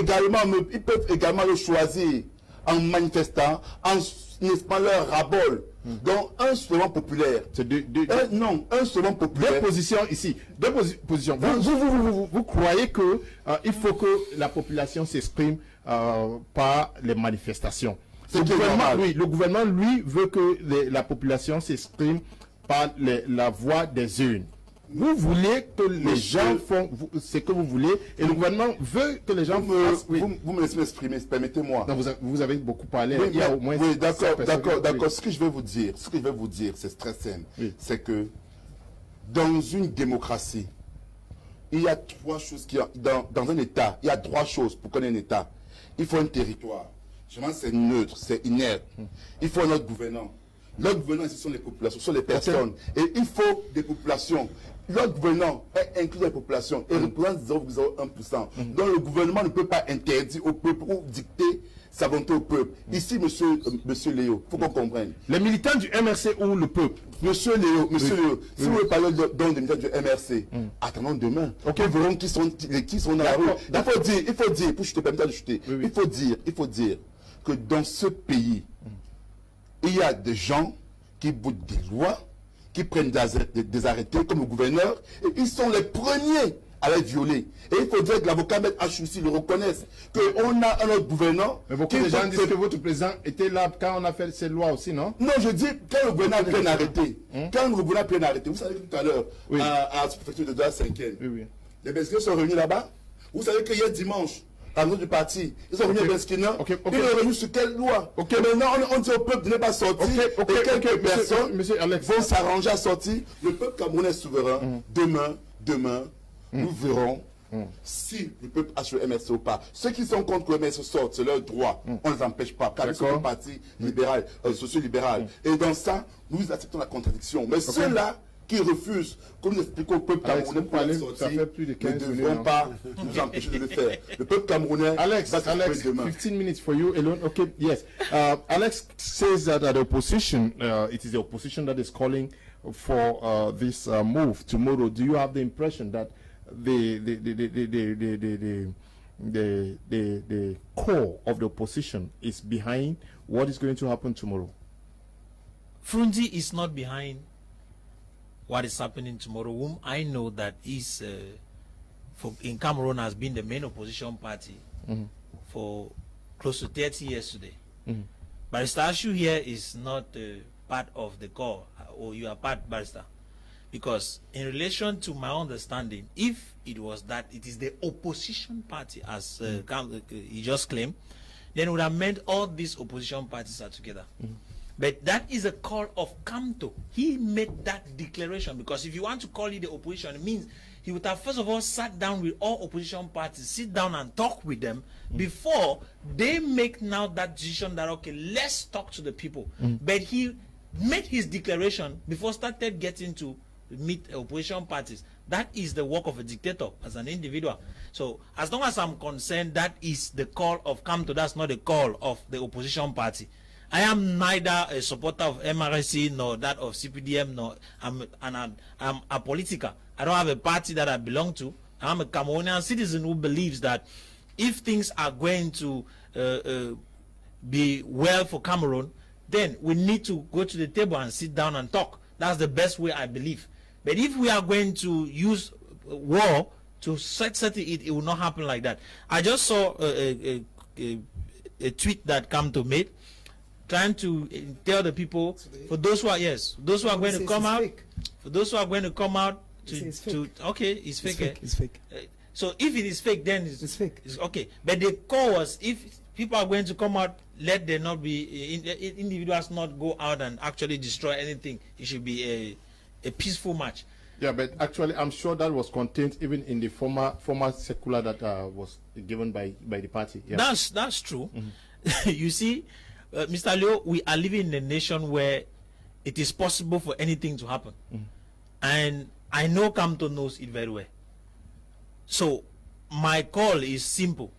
également le choisir en manifestant, en n'espérant leur rabole. Donc un slogan populaire. Un slogan populaire. Deux positions ici. Deux positions. Vous croyez que il faut que la population s'exprime par les manifestations. Le gouvernement, lui, veut que la population s'exprime par la voix des urnes. Vous voulez que les gens font ce que vous voulez et le gouvernement veut que les gens fassent... Vous me laissez m'exprimer, permettez-moi. Vous avez beaucoup parlé. Oui, d'accord. Ce que je vais vous dire, c'est très simple. Oui. C'est que dans une démocratie, il y a trois choses qui... Dans un État, il y a trois choses pour qu'on ait un État. Il faut un territoire. Je pense que c'est neutre, c'est inerte. Il faut un autre gouvernant. L'autre gouvernant, ce sont les populations, ce sont les personnes. Et il faut des populations. L'autre gouvernant est inclus dans les populations et représente 0,01%. Donc le gouvernement ne peut pas interdire au peuple ou dicter sa volonté au peuple. Ici, monsieur Léo, il faut qu'on comprenne. Les militants du MRC ou le peuple? Monsieur Léo, si vous voulez parler des militants du MRC, attendons demain. Nous verrons qui sont dans la rue. Il faut dire, pour chuter, permettez de chuter, il faut dire que dans ce pays, il y a des gens qui votent des lois, qui prennent des arrêtés comme le gouverneur, et ils sont les premiers à les violer. Et il faut dire que l'avocat Maître Achouci le reconnaisse, qu'on a un autre gouverneur... Mais beaucoup de gens disent que votre président était là quand on a fait ces lois aussi, non? Non, je dis, quand le gouverneur a plein arrêté, vous savez tout à l'heure, à la préfecture de Douala 5e, les Besquiners sont revenus là-bas, vous savez qu'il y a dimanche, du parti. Ils ont remis Besquiner. Ils ont remis sur quelle loi? Maintenant, on dit au peuple de ne pas sortir. Et quelques personnes vont s'arranger à sortir. Le peuple camerounais souverain. Demain, nous verrons si le peuple a choisi MRC ou pas. Ceux qui sont contre le MRC sortent, c'est leur droit. On ne les empêche pas, car ils sont un parti libéral, socio-libéral. Et dans ça, nous acceptons la contradiction. Mais ceux-là qui refusent, comme nous expliquons au peuple camerounais pour aller sortir, ne devront pas nous empêcher de le faire. Le peuple camerounais va s'exprimer demain. 15 minutes for you alone. Okay, yes. Alex says that the opposition, it is the opposition that is calling for this move tomorrow. Do you have the impression that the core of the opposition is behind what is going to happen tomorrow? Frunzi is not behind what is happening tomorrow, whom I know that is in Cameroon has been the main opposition party for close to 30 years today. Barrister Ashu here is not part of the core, or you are part, Barrister, because in relation to my understanding, if it was that it is the opposition party as you just claimed, then it would have meant all these opposition parties are together. But that is a call of Kamto. He made that declaration because if you want to call it the opposition, it means he would have first of all sat down with all opposition parties, sit down and talk with them before they make now that decision that, okay, let's talk to the people. But he made his declaration before started getting to meet opposition parties. That is the work of a dictator as an individual. So as long as I'm concerned, that is the call of Kamto. That's not the call of the opposition party. I am neither a supporter of MRC nor that of CPDM, nor I'm a political. I don't have a party that I belong to. I'm a Cameroonian citizen who believes that if things are going to be well for Cameroon, then we need to go to the table and sit down and talk. That's the best way, I believe. But if we are going to use war to settle it, it will not happen like that. I just saw a tweet that Kamto made, trying to tell the people, for those who are going to come out to okay, it's fake. So if it is fake, then it's fake. It's okay. But the cause, if people are going to come out, let there not be individuals not go out and actually destroy anything. It should be a peaceful march. Yeah, but actually, I'm sure that was contained even in the former circular that was given by the party. Yeah. That's true. You see. Mr. Leo, we are living in a nation where it is possible for anything to happen. And I know Kamto knows it very well. So my call is simple.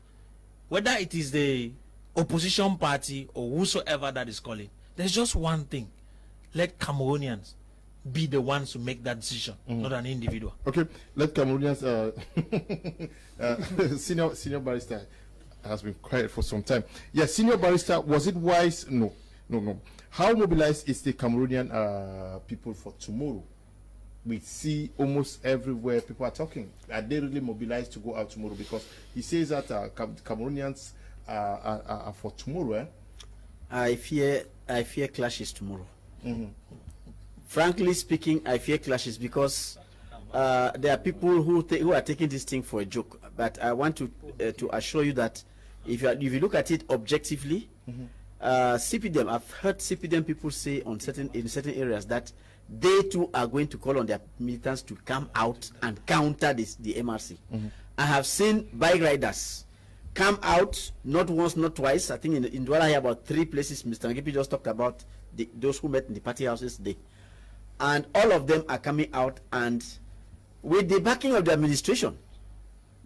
Whether it is the opposition party or whosoever that is calling, there's just one thing. Let Cameroonians be the ones who make that decision, not an individual. Okay, let Cameroonians... senior barrister has been quiet for some time. Yes, senior barrister, was it wise? No. How mobilized is the Cameroonian people for tomorrow? We see almost everywhere people are talking. Are they really mobilized to go out tomorrow? Because he says that Cameroonians are for tomorrow. I fear clashes tomorrow. Frankly speaking, I fear clashes because there are people who are taking this thing for a joke, but I want to assure you that if you look at it objectively, CPDM, I've heard CPDM people say in certain areas that they too are going to call on their militants to come out and counter the MRC. I have seen bike riders come out, not once, not twice. I think in Douala, here about 3 places. Mr. Angepi just talked about those who met in the party houses today. And all of them are coming out, and with the backing of the administration.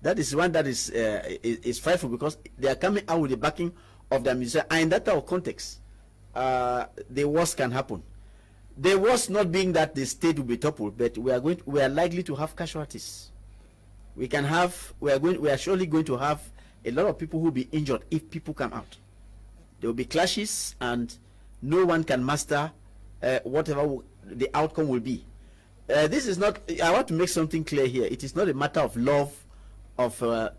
That is one that is frightful, because they are coming out with the backing of the administration. And in that type of context, the worst can happen. The worst not being that the state will be toppled, but we are likely to have casualties. We are surely going to have a lot of people who will be injured if people come out. There will be clashes, and no one can master whatever the outcome will be. This is not, I want to make something clear here. It is not a matter of love of Mr.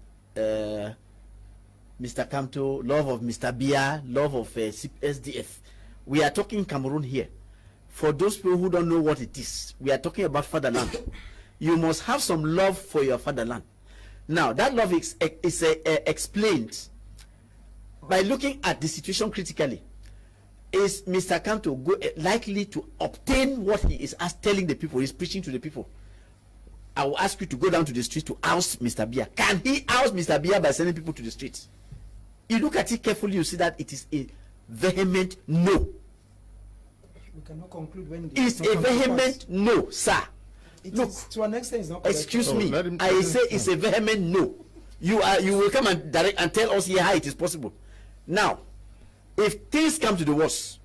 Kamto, love of Mr. Biya, love of SDF. We are talking Cameroon here. For those people who don't know what it is, we are talking about fatherland. You must have some love for your fatherland. Now, that love is explained by looking at the situation critically. Is Mr. Kamto likely to obtain what he is telling the people, he's preaching to the people? I will ask you to go down to the street to oust Mr. Biya. Can he oust Mr. Biya by sending people to the streets? You look at it carefully, you see that it is a vehement no. We cannot conclude when it's a vehement no, sir. Look, is, to an extent, it's not correct. Excuse me. I say it's a vehement no. You will come and direct and tell us here how it is possible. Now, if things come to the worst,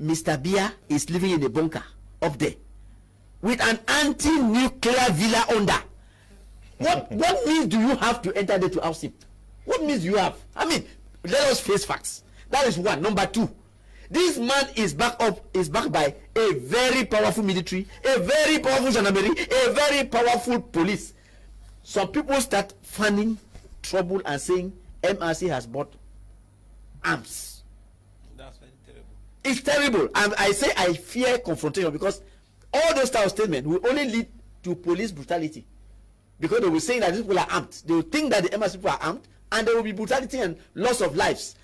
Mr. Biya is living in a bunker up there with an anti-nuclear villa under. What means do you have to enter there to oust him? What means you have? I mean, let us face facts. That is one. Number two, this man is backed by a very powerful military, a very powerful gendarmerie, a very powerful police. Some people start finding trouble and saying MRC has bought arms. That's very terrible. It's terrible. And I say I fear confrontation, because all those type of statements will only lead to police brutality, because they will say that these people are armed. They will think that the MRC people are armed, and there will be brutality and loss of lives.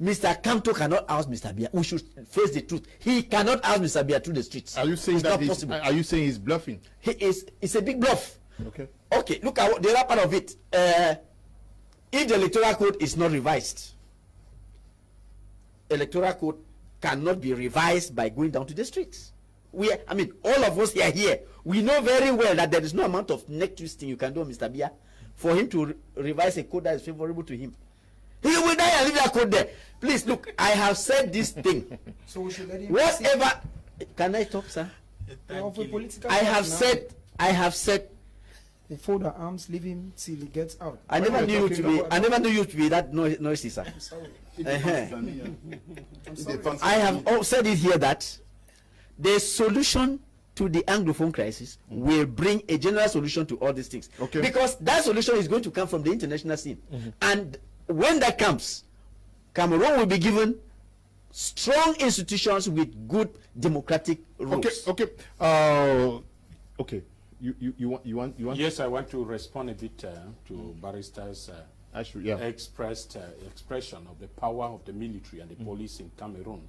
Mr. Kamto cannot ask Mr. Biya. We should face the truth. He cannot ask Mr. Biya through the streets. Are you saying he's bluffing? He is. It's a big bluff. Okay. Okay. Look at the other part of it. If the electoral code is not revised, electoral code cannot be revised by going down to the streets. I mean, all of us here. We know very well that there is no amount of neck twisting you can do, Mr. Biya, for him to revise a code that is favorable to him. He will die and leave that code there. Please, look, I have said this thing. So we should let him whatever. Can I talk, sir? I have said. They fold their arms, leave him till he gets out. I never knew you to be that noisy, sir. I'm sorry. I have said it here that the solution to the Anglophone crisis will bring a general solution to all these things. Okay. Because that solution is going to come from the international scene. And when that comes, Cameroon will be given strong institutions with good democratic rules. Okay, okay, okay. You want? Yes, I want to respond a bit to Barrister's expression of the power of the military and the police in Cameroon.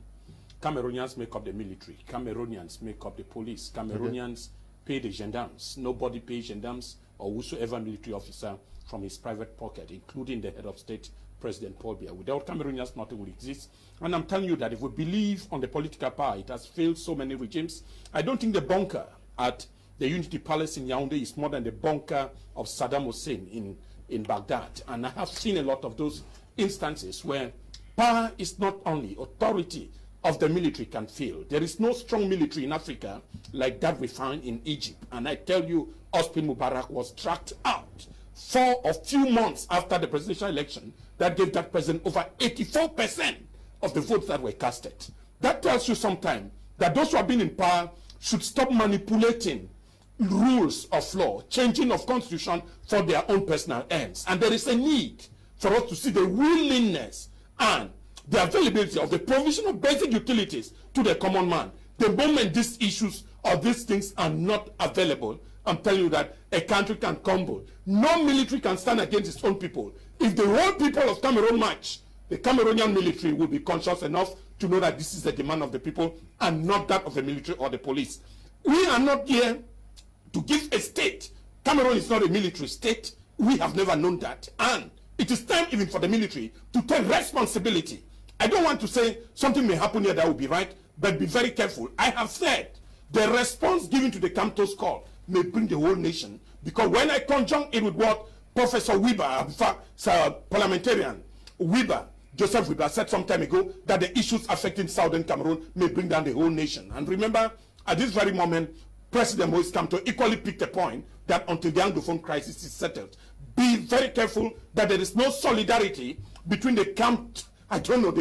Cameroonians make up the military. Cameroonians make up the police. Cameroonians pay the gendarmes. Nobody pays gendarmes or whosoever military officer from his private pocket, including the head of state, President Paul Biya. Without Cameroonians, nothing would exist. And I'm telling you that if we believe on the political power, it has failed so many regimes. I don't think the bunker at the Unity Palace in Yaoundé is more than the bunker of Saddam Hussein in Baghdad. And I have seen a lot of those instances where power is not only authority of the military can fail. There is no strong military in Africa like that we find in Egypt. And I tell you, Hosni Mubarak was dragged out for a few months after the presidential election that gave that president over 84% of the votes that were casted. That tells you sometime that those who have been in power should stop manipulating rules of law, changing of constitution for their own personal ends. And there is a need for us to see the willingness and the availability of the provision of basic utilities to the common man. The moment these issues or these things are not available, I'm telling you that a country can crumble. No military can stand against its own people. If the whole people of Cameroon march, the Cameroonian military will be conscious enough to know that this is the demand of the people and not that of the military or the police. We are not here to give a state. Cameroon is not a military state. We have never known that. And it is time even for the military to take responsibility. I don't want to say something may happen here that will be right, but be very careful. I have said the response given to the Kamto's call may bring the whole nation, because when I conjunct it with what Professor Weber, in fact, parliamentarian Weber, Joseph Weber said some time ago, that the issues affecting southern Cameroon may bring down the whole nation. And remember, at this very moment, President Maurice Kamto equally picked a point that until the Anglophone crisis is settled, be very careful that there is no solidarity between the Kamtonian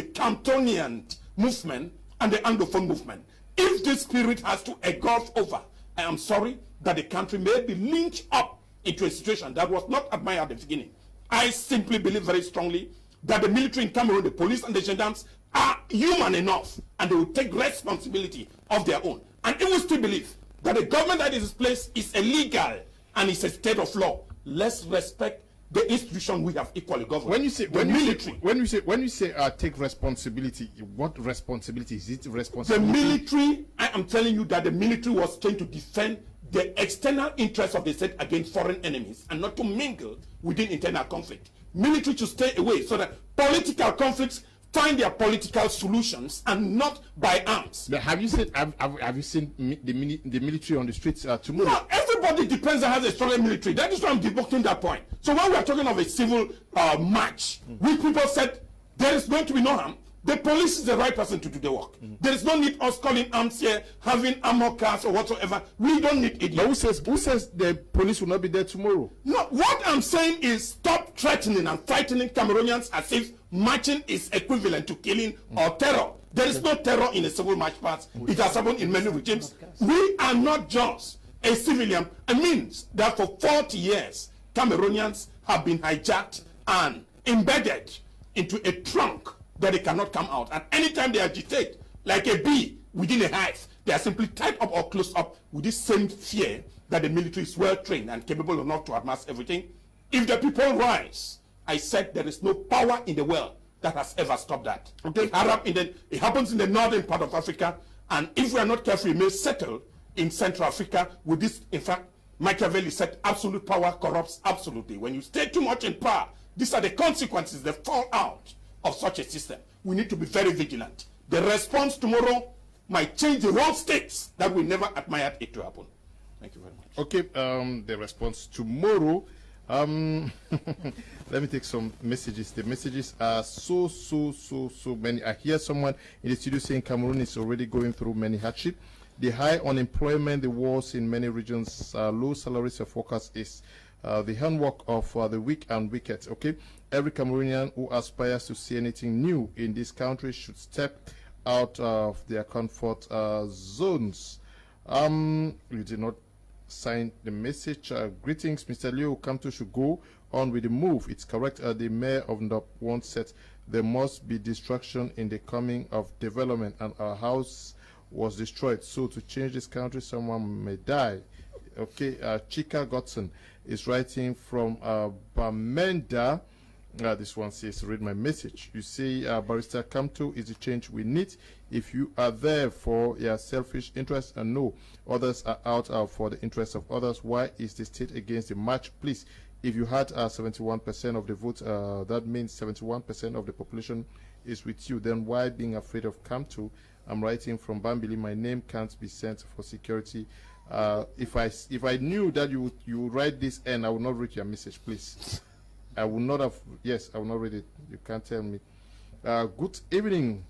movement and the Anglophone movement. If this spirit has to engulf over, I am sorry that the country may be linked up into a situation that was not admired at the beginning. I simply believe very strongly that the military in Cameroon, the police and the gendarmes, are human enough and they will take responsibility of their own. And it will still believe that the government that is in place is illegal and it's a state of law. Let's respect the institution we have equally governed. When you say when you say take responsibility, what responsibility is it? Responsibility? The military. I am telling you that the military was trained to defend the external interests of the state against foreign enemies and not to mingle within internal conflict. Military should stay away so that political conflicts find their political solutions and not by arms. But have you seen the military on the streets tomorrow? No, everybody depends on how they strong military. That is why I'm debunking that point. So when we are talking of a civil march, we people said there is going to be no harm. The police is the right person to do the work. There is no need us calling arms here, having armored cars or whatsoever. We don't need it. But who says the police will not be there tomorrow? No, what I'm saying is stop threatening and frightening Cameroonians as if marching is equivalent to killing or terror. There is no terror in a civil march path. It has happened in many regimes. We are not just a civilian. It means that for 40 years, Cameroonians have been hijacked and embedded into a trunk that they cannot come out. And anytime they agitate, like a bee within a hive, they are simply tied up or closed up with this same fear that the military is well trained and capable enough to amass everything. If the people rise, I said there is no power in the world that has ever stopped that. Okay. It happens in the northern part of Africa, and if we are not careful, it may settle in Central Africa with this. In fact, Machiavelli said absolute power corrupts absolutely. When you stay too much in power, these are the consequences, the fallout of such a system. We need to be very vigilant. The response tomorrow might change the whole states that we never admired it to happen. Thank you very much. Okay, the response tomorrow. Let me take some messages. The messages are so many. I hear someone in the studio saying Cameroon is already going through many hardships. The high unemployment, the wars in many regions, low salaries of workers is the handwork of the weak and wicked. Okay, every Cameroonian who aspires to see anything new in this country should step out of their comfort zones. You did not sign the message. Greetings, Mr. Leo. Kamto should go on with the move. It's correct. The mayor of Ndop once said there must be distraction in the coming of development, and our house was destroyed. So to change this country, someone may die. Okay, Chika Godson is writing from Bamenda. This one says, read my message. You say Barrister Kamto is the change we need. If you are there for your selfish interests and no others are out for the interests of others, why is the state against the march? Please, if you had 71% of the vote, that means 71% of the population is with you. Then why being afraid of Kamto? I'm writing from Bambili. My name can't be sent for security. If I knew that you would write this, and I would not read your message, please. I would not have. Yes, I will not read it. You can't tell me. Good evening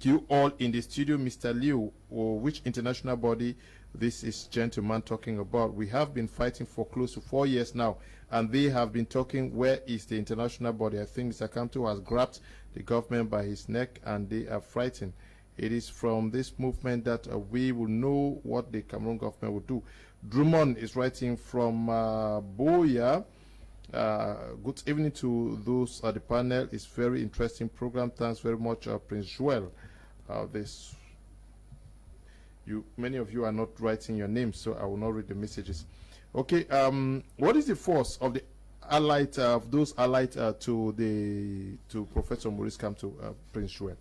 to you all in the studio, Mr. Liu. Or which international body this is gentleman talking about? We have been fighting for close to 4 years now, and they have been talking. Where is the international body? I think Mr. Kamto has grabbed the government by his neck, and they are frightened. It is from this movement that we will know what the Cameroon government will do. Drummond is writing from Buea. Good evening to those at the panel. It's very interesting program. Thanks very much, Prince Joel. This Many of you are not writing your names, so I will not read the messages. Okay, what is the force of the allied of those allied to Professor Maurice Kamto, Prince Joel?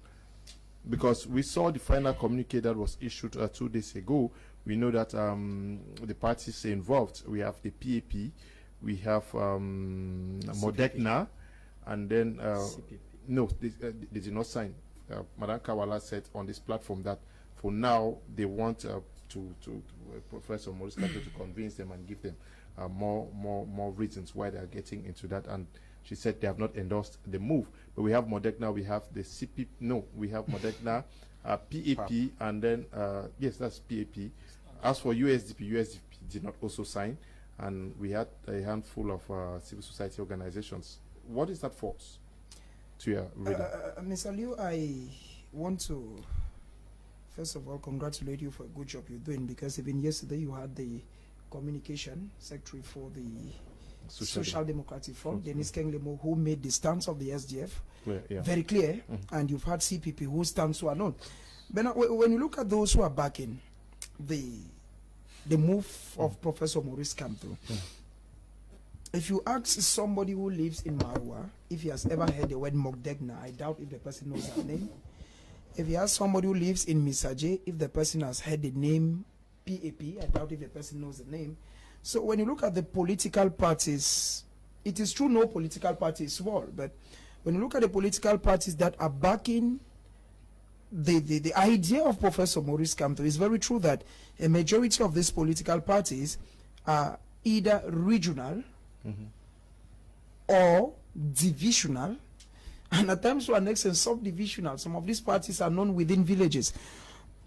Because we saw the final communique that was issued 2 days ago. We know that the parties involved, we have the PAP, we have MODECNA, and then CPP. No, they did not sign. Madam Kawala said on this platform that for now they want to Professor Maurice Kamto to convince them and give them more reasons why they are getting into that. And she said they have not endorsed the move. But we have MODECNA, we have the CPP. No, we have MODECNA, PAP, and then yes, that's PAP. As for USDP, USDP did not also sign, and we had a handful of civil society organizations. What is that force? To your reader, Ms. Aliou, I want to first of all congratulate you for a good job you're doing, because even yesterday you had the communication secretary for the Social Democratic Front, Denis Kengne Lemo, who made the stance of the SDF very clear, and you've had CPP who stands alone. But now, when you look at those who are backing the move of Professor Maurice Kamto, if you ask somebody who lives in Maroua if he has ever heard the word MODECNA, I doubt if the person knows that name. If you ask somebody who lives in Misaje if the person has heard the name PAP, I doubt if the person knows the name. So when you look at the political parties, it is true no political party is small, but when you look at the political parties that are backing the idea of Professor Maurice Kamto, it's very true that a majority of these political parties are either regional or divisional, and at times to an extent subdivisional. Some of these parties are known within villages.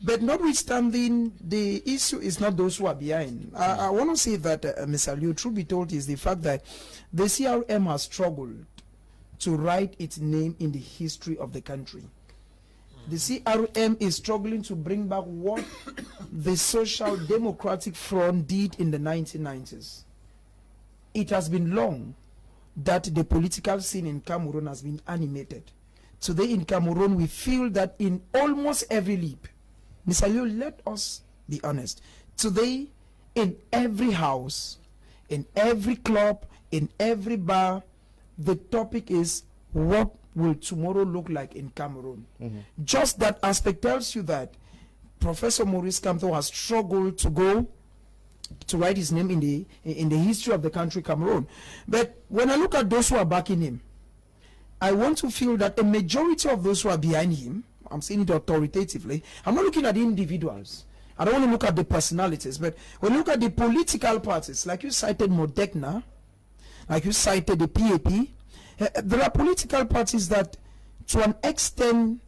But notwithstanding, the issue is not those who are behind. I want to say that, Ms. Aliou, truth be told, is the fact that the CRM has struggled to write its name in the history of the country. The CRM is struggling to bring back what the Social Democratic Front did in the 1990s. It has been long that the political scene in Cameroon has been animated. Today in Cameroon, we feel that in almost every leap, Ms. Aliou, let us be honest. Today, in every house, in every club, in every bar, the topic is, what will tomorrow look like in Cameroon? Just that aspect tells you that Professor Maurice Kamto has struggled to write his name in the history of the country Cameroon. But when I look at those who are backing him, I want to feel that a majority of those who are behind him, I'm saying it authoritatively, I'm not looking at the individuals, I don't want to look at the personalities, but when you look at the political parties, like you cited MODECNA, like you cited the PAP, there are political parties that to an extent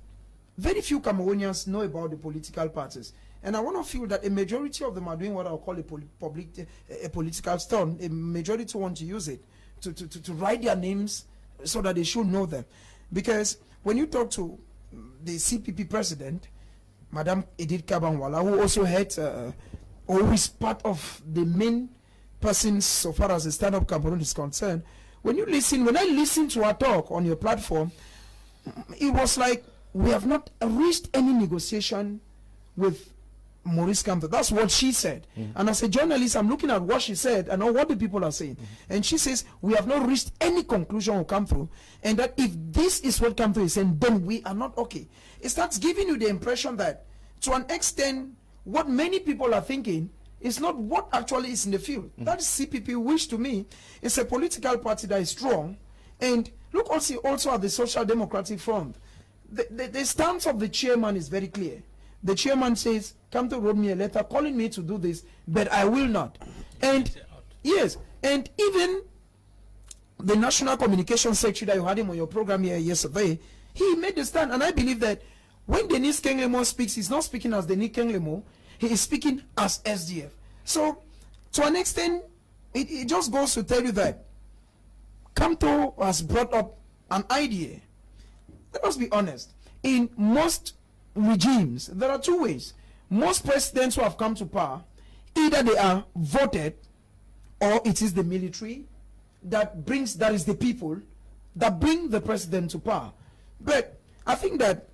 very few Cameroonians know about. The political parties, and I want to feel that a majority of them are doing what I'll call a political stunt. A majority want to use it to write their names so that they should know them. Because when you talk to the CPP president, Madam Edith Cabanwala, who also had always part of the main person so far as the stand-up Cameroon is concerned, when I listened to her talk on your platform, it was like we have not reached any negotiation with Maurice Kamto. That's what she said. And as a journalist, I'm looking at what she said and what the people are saying. And she says, we have not reached any conclusion on Kamto, and that if this is what Kamto is saying, then we are not okay. It starts giving you the impression that, to an extent, what many people are thinking is not what actually is in the field. That CPP, which to me is a political party that is strong. And look also at the Social Democratic Front. The stance of the chairman is very clear. The chairman says, Kamto wrote me a letter calling me to do this, but I will not. And yes, and even the National Communications Secretary that you had him on your program here yesterday, he made the stand. And I believe that when Denis Kengne Lemo speaks, he's not speaking as Denis Kengne Lemo, he is speaking as SDF. So, to an extent, it just goes to tell you that Kamto has brought up an idea. Let us be honest. In most regimes, there are two ways. Most presidents who have come to power, either they are voted, or it is the military that is the people that bring the president to power. But I think that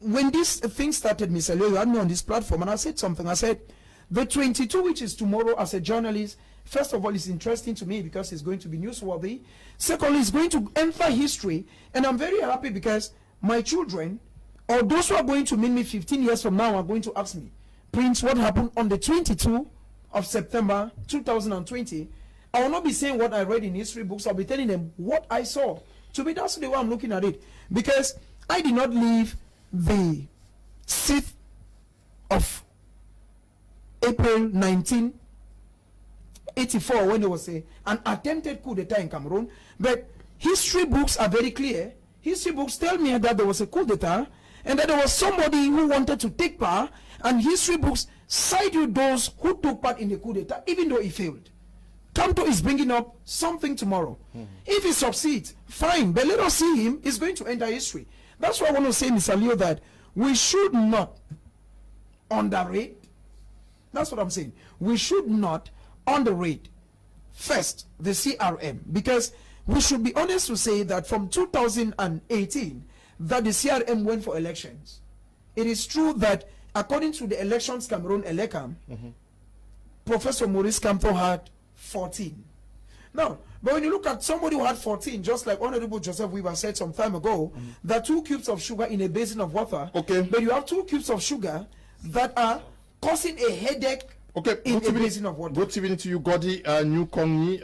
when this thing started, Mr. Aliou, you had me on this platform, and I said something. I said, the 22, which is tomorrow, as a journalist, first of all, it's interesting to me because it's going to be newsworthy. Secondly, it's going to enter history, and I'm very happy because my children, or those who are going to meet me 15 years from now, are going to ask me, Prince, what happened on the 22 of September 2020? I will not be saying what I read in history books. I'll be telling them what I saw. To me, that's the way I'm looking at it, because I did not leave the 6th of April 1984 when there was an attempted coup d'etat in Cameroon. But history books are very clear. History books tell me that there was a coup d'etat and that there was somebody who wanted to take power, and history books side with those who took part in the coup d'etat, even though it failed. Kamto is bringing up something tomorrow. If he succeeds, fine, but let us see him. He's going to enter history. That's why I want to say, Mr. Aliou, that we should not underrate. That's what I'm saying. We should not underrate, first, the CRM, because we should be honest to say that from 2018, that the CRM went for elections. It is true that according to the elections Cameroon Elecam, Professor Maurice Kamto had 14. Now, but when you look at somebody who had 14, just like Honorable Joseph Weaver said some time ago, that 2 cubes of sugar in a basin of water, but you have 2 cubes of sugar that are causing a headache in a basin of water. Good evening to you, Godi Newkongi,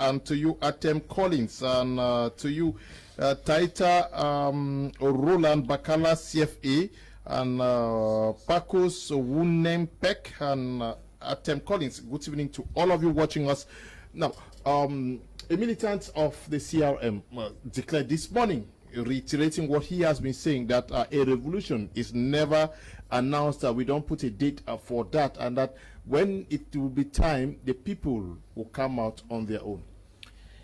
and to you, Atem Collins, and to you, Taita Roland Bakala, CFA, and Pakos Wunempek, and Atem Collins. Good evening to all of you watching us. Now, a militant of the CRM declared this morning, reiterating what he has been saying, that a revolution is never announced, that we don't put a date for that, and that when it will be time, the people will come out on their own.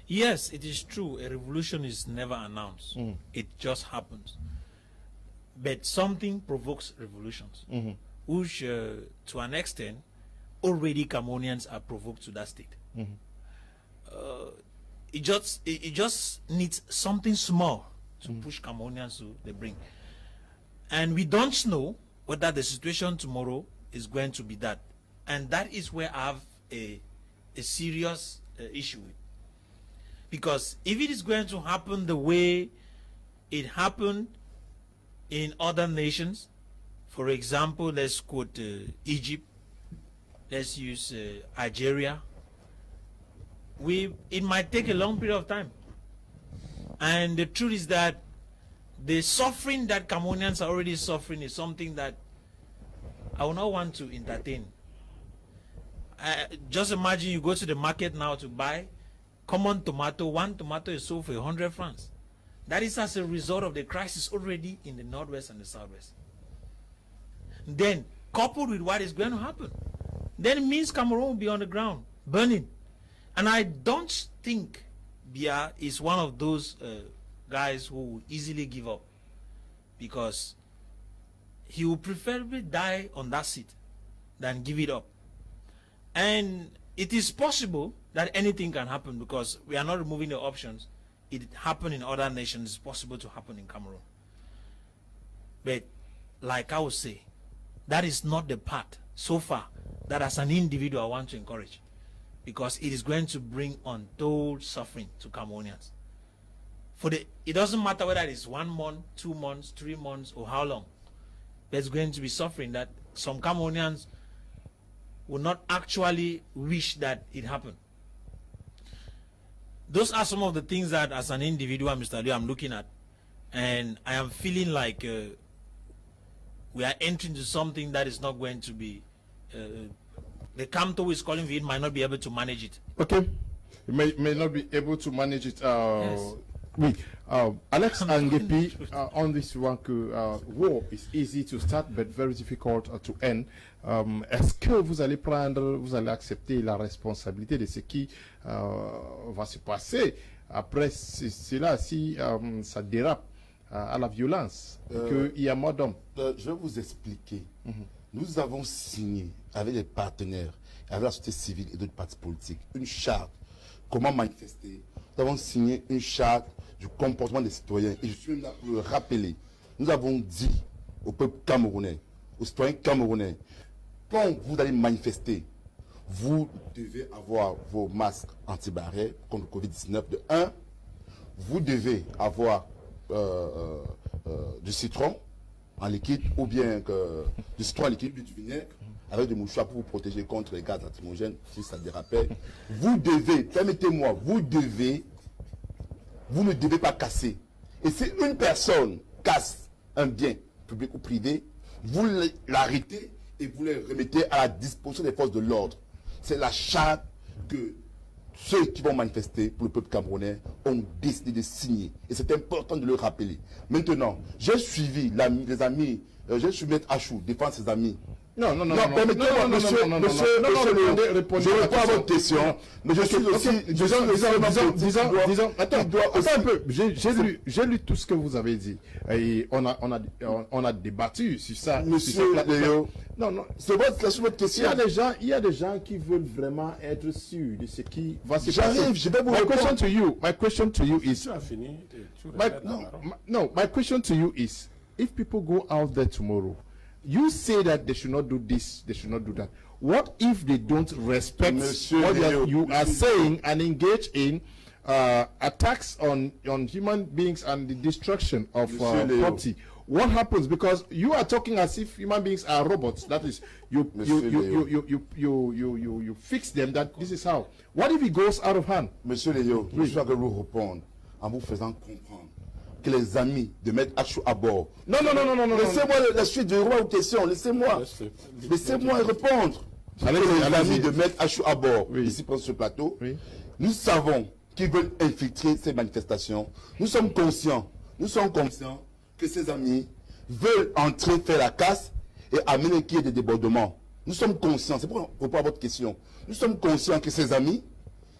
Yes, it is true. A revolution is never announced. It just happens. But something provokes revolutions, which, to an extent, already Cameroonians are provoked to that state. It just needs something small to push Cameroonians to the brink, and we don't know whether the situation tomorrow is going to be that, and that is where I have a serious issue with. Because if it is going to happen the way it happened in other nations, for example, let's quote Egypt, let's use Algeria, it might take a long period of time. And the truth is that the suffering that Cameroonians are already suffering is something that I will not want to entertain. Just imagine you go to the market now to buy common tomato. One tomato is sold for 100 francs. That is as a result of the crisis already in the northwest and the southwest. Then, coupled with what is going to happen, then it means Cameroon will be on the ground, burning. And I don't think Biya is one of those guys who will easily give up, because he will preferably die on that seat than give it up. And it is possible that anything can happen, because we are not removing the options. It happened in other nations. It's possible to happen in Cameroon. But like I would say, that is not the part so far that as an individual I want to encourage, because it is going to bring untold suffering to Cameroonians. It doesn't matter whether it is 1 month, 2 months, 3 months, or how long. There's going to be suffering that some Cameroonians will not actually wish that it happened. Those are some of the things that, as an individual, Mr. Aliou, I'm looking at. And I am feeling like we are entering into something that is not going to be... the Kamto is calling for it might not be able to manage it. It may not be able to manage it. Alex Angepi, on this one, war is easy to start but very difficult to end. Est-ce que vous allez prendre, vous allez accepter la responsabilité de ce qui va se passer après cela, si ça dérape à la violence, qu'il y a mort d'homme? Je vais vous expliquer. Nous avons signé avec les partenaires, avec la société civile et d'autres partis politiques, une charte. Comment manifester? Nous avons signé une charte du comportement des citoyens. Et je suis là pour le rappeler. Nous avons dit au peuple camerounais, aux citoyens camerounais. Quand vous allez manifester, vous devez avoir vos masques anti-barrières contre le Covid-19 de 1. Vous devez avoir du citron en liquide ou bien du citron en liquide, du vinaigre avec des mouchoirs pour vous protéger contre les gaz lacrymogènes si ça dérapait. Vous devez, permettez-moi, vous devez, vous ne devez pas casser. Et si une personne casse un bien public ou privé, vous l'arrêtez et vous les remettez à la disposition des forces de l'ordre. C'est la charte que ceux qui vont manifester pour le peuple camerounais ont décidé de signer. Et c'est important de le rappeler. Maintenant, j'ai suivi les amis, j'ai suivi M. Achou, défendre ses amis. Non, non, non, non, permettez-moi, monsieur, je réponds à votre question, mais je suis aussi... Disons, attends un peu, j'ai lu tout ce que vous avez dit, et on a débattu sur ça. Monsieur Léo, non, non, c'est votre question. Il y a des gens qui veulent vraiment être sûrs de ce qui va se passer. J'arrive, je vais vous répondre. My question to you is... Tu as fini, tu regardes la parole. No, my question to you is, if people go out there tomorrow, you say that they should not do this, they should not do that. What if they don't respect what you are saying and engage in attacks on human beings and the destruction of property? What happens? Because you are talking as if human beings are robots. That is, you fix them. That this is how. What if it goes out of hand? Monsieur Léo, oui. Je dois vous répondre en vous faisant comprendre que les amis de mettre Achou à bord. Non, non, non, non, non, non. Laissez-moi la suite de vos questions. Laissez-moi. Laissez-moi répondre. Allez, les amis de mettre Achou à bord, oui. Ici, sur ce plateau, oui. Nous savons qu'ils veulent infiltrer ces manifestations. Nous sommes conscients que ces amis veulent entrer, faire la casse et amener qu'il y ait des débordements. Nous sommes conscients, c'est pour répondre à votre question, nous sommes conscients que ces amis,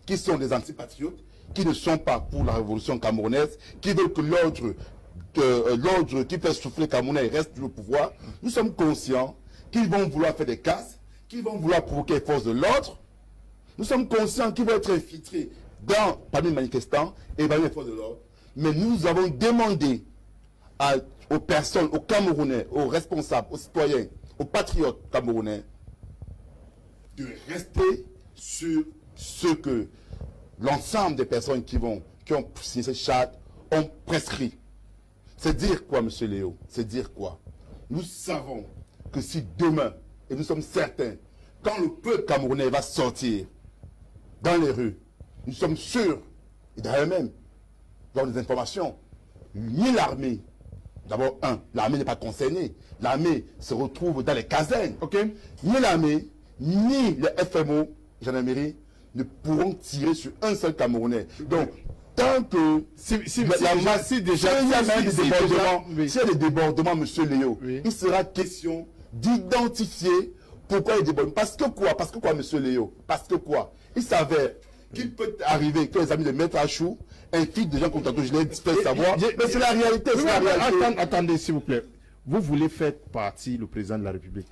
qui sont des antipatriotes, qui ne sont pas pour la révolution camerounaise, qui veulent que l'ordre qui fait souffler Camerounais reste le pouvoir, nous sommes conscients qu'ils vont vouloir faire des casses, qu'ils vont vouloir provoquer les forces de l'ordre. Nous sommes conscients qu'ils vont être infiltrés parmi les manifestants et parmi les forces de l'ordre. Mais nous avons demandé aux personnes, aux Camerounais, aux responsables, aux citoyens, aux patriotes camerounais, de rester sur ce que l'ensemble des personnes qui ont signé cette charte ont prescrit. C'est dire quoi, monsieur Léo? C'est dire quoi? Nous savons que si demain, et nous sommes certains, quand le peuple camerounais va sortir dans les rues, nous sommes sûrs, et d'ailleurs même, dans les informations, ni l'armée, d'abord un, l'armée n'est pas concernée, l'armée se retrouve dans les casernes, okay. Ni l'armée, ni le FMO, gendarmerie, ne pourront tirer sur un seul Camerounais. Donc, tant que... S'il y a des débordements, monsieur Léo, oui. Il sera question d'identifier pourquoi il déborde. Parce que quoi, monsieur Léo? Parce que quoi? Il s'avère qu'il peut arriver que les amis de Maître Achou infiltrent des gens comme tantôt, je l'ai fait savoir. Mais c'est la réalité, c'est la réalité. Attendez, s'il vous plaît. Vous voulez faire partie le président de la République?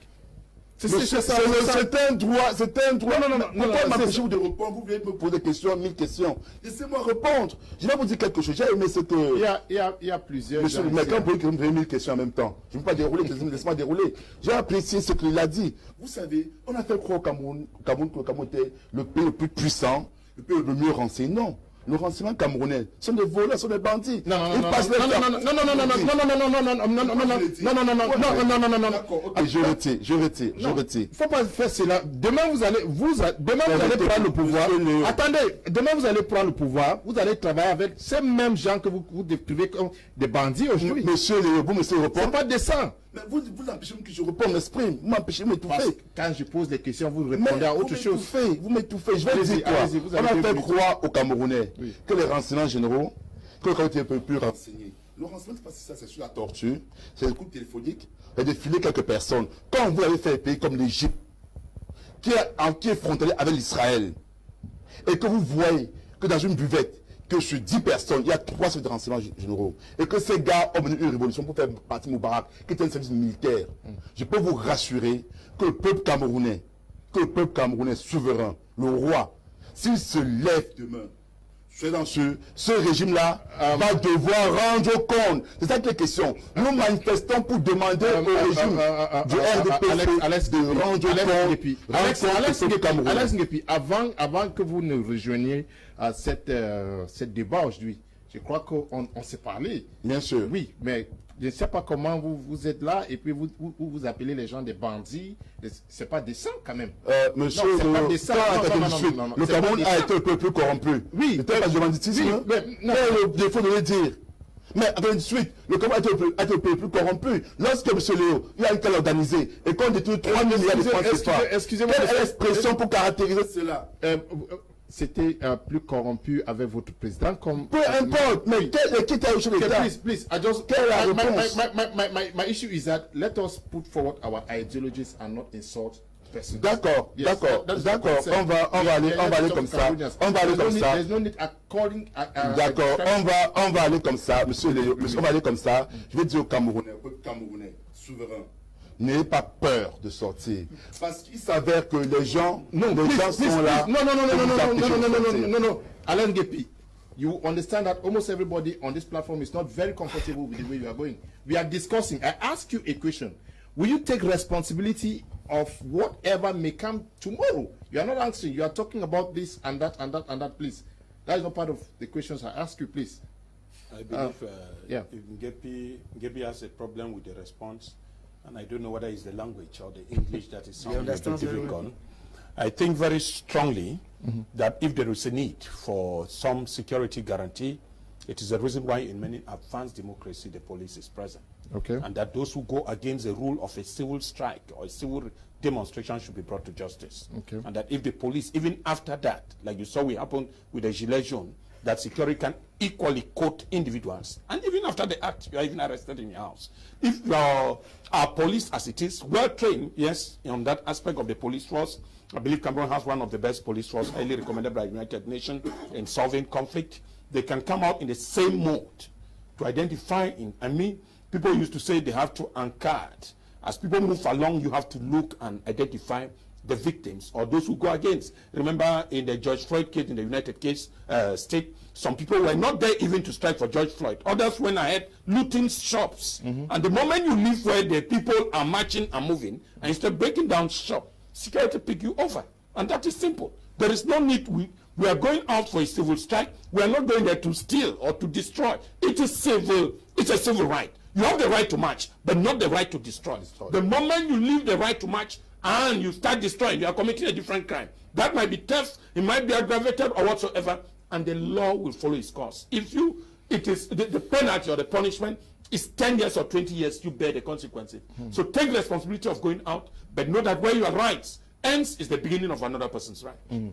C'est un droit, c'est un droit. Pourquoi m'empêchez-vous de répondre? Vous voulez me poser des questions, 1000 questions. Laissez-moi répondre. Je vais vous dire quelque chose. J'ai aimé ce que... Il y a plusieurs... Monsieur, mais quand vous voulez que je me fasse 1000 questions en même temps, je ne vais pas dérouler, laissez-moi dérouler. J'ai apprécié ce qu'il a dit. Vous savez, on a fait croire au Cameroun que le Cameroun était le pays le plus puissant, le pays le mieux renseigné. Non. Le renseignement camerounais sont des voleurs, sont des bandits. Ils passent les temps. Non, je retire. Il ne faut pas faire cela. Demain vous allez prendre le pouvoir. Attendez, demain vous allez prendre le pouvoir, vous allez travailler avec ces mêmes gens que vous décrivez comme des bandits aujourd'hui. Monsieur Léo, vous me laissez répondre. C'est pas décent. Mais vous empêchez que je réponde, m'exprime. Vous m'empêchez de m'étouffer. Quand je pose des questions, vous répondez à autre chose. Vous m'étouffez. Je vais dire quoi. On a fait croire aux Camerounais que les renseignements généraux, que quand ils ne peuvent plus renseigner. Le renseignement, c'est sur la torture, c'est des coups téléphoniques, et défiler quelques personnes. Quand vous avez fait un pays comme l'Égypte, qui est frontalier avec l'Israël, et que vous voyez que dans une buvette, que sur 10 personnes, il y a 3 services de renseignement généraux. Et que ces gars ont mené une révolution pour faire partie Moubarak, qui était un service militaire. Je peux vous rassurer que le peuple camerounais souverain, le roi, s'il se lève demain C'est dans ce régime-là va devoir rendre compte. C'est ça qui est la question. Nous manifestons pour demander au régime du RDPC de rendre compte. Alex Angepi, avant que vous ne rejoigniez à cette débat aujourd'hui, je crois qu'on s'est parlé. Bien sûr. Oui, mais je ne sais pas comment vous êtes là et puis vous appelez les gens des bandits. C'est pas décent quand même. Monsieur, le Cameroun a été un peu plus corrompu. Oui. C'était pas du banditisme. Oui, il faut le dire. Mais en 2018, le Cameroun a été un peu plus corrompu. Lorsque M. Léo, il a été organisé et qu'on détruit 3 milliards de francs. Excusez-moi. Quelle est l'expression pour caractériser cela? C'était plus corrompu avec votre président comme... Peu importe, mais qui t'a échoué l'État? Please, I just... My issue is that let us put forward our ideologies and not insult persons. D'accord, yes, d'accord, on va aller comme ça. On va aller comme ça. D'accord, on va aller comme ça, monsieur Léo, on va aller comme ça. Je vais dire aux Camerounais, souverain. N'ayez pas peur de sortir. Parce qu'il s'avère que les gens, sont là. Non. Alain Gepi, you understand that almost everybody on this platform is not very comfortable with the way you are going. We are discussing. I ask you a question. Will you take responsibility of whatever may come tomorrow? You are not answering. You are talking about this and that and that and that, please. That is not part of the questions I ask you, please. I believe Gepi has a problem with the response. And I don't know whether it's the language or the English that is sounding difficult. I think very strongly that if there is a need for some security guarantee, it is the reason why in many advanced democracy the police is present. Okay. And that those who go against the rule of a civil strike or a civil demonstration should be brought to justice. Okay. And that if the police, even after that, like you saw what happened with the Gilets jaunes, that security can equally coat individuals. And even after the act, you are even arrested in your house. If our police, as it is, well trained, yes, on that aspect of the police force, I believe Cameroon has one of the best police force, highly recommended by the United Nations in solving conflict. They can come out in the same mode to identify. People used to say they have to uncard. As people move along, you have to look and identify the victims or those who go against. Remember in the George Floyd case in the United States, some people were not there even to strike for George Floyd. Others went ahead looting shops. And the moment you leave where the people are marching and moving, and instead of breaking down shop, security pick you over. And that is simple. There is no need. We are going out for a civil strike. We are not going there to steal or to destroy. It is civil. It's a civil right. You have the right to march, but not the right to destroy. The moment you leave the right to march, and you start destroying, you are committing a different crime. That might be theft, it might be aggravated or whatsoever, and the law will follow its course. If you, it is the penalty or the punishment is 10 years or 20 years, you bear the consequences. So take responsibility of going out, but know that where your rights ends is the beginning of another person's right.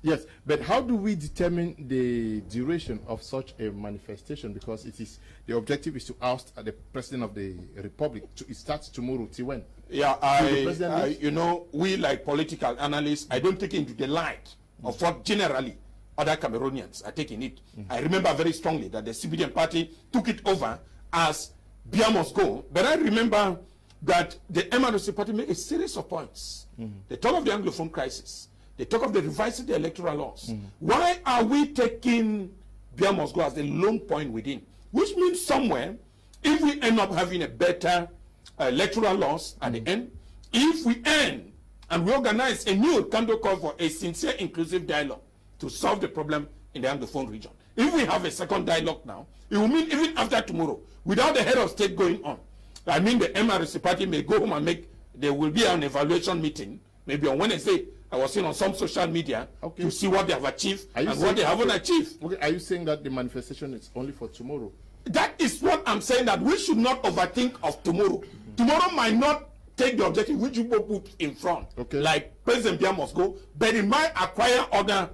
Yes, but how do we determine the duration of such a manifestation? Because it is the objective is to oust the president of the republic. It starts tomorrow till when? Yeah, you know, we like political analysts. I don't take into the light of what generally other Cameroonians are taking it. I remember very strongly that the CPDM party took it over as Biya must go. But I remember that the MRC party made a series of points. They talk of the Anglophone crisis. They talk of the revising the electoral laws. Why are we taking Biya must go as the lone point within? Which means somewhere, if we end up having a better electoral laws at the end, if we end and we organize a new Kamto call for a sincere, inclusive dialogue to solve the problem in the Anglophone region. If we have a second dialogue now, it will mean even after tomorrow, without the head of state going on, I mean the MRC party may go home and there will be an evaluation meeting, maybe on Wednesday. I was seen on some social media to see what they have achieved and what they haven't achieved. Okay, are you saying that the manifestation is only for tomorrow? That is what I'm saying, that we should not overthink of tomorrow. Tomorrow might not take the objective which you put in front, like President Biya must go, but it might acquire other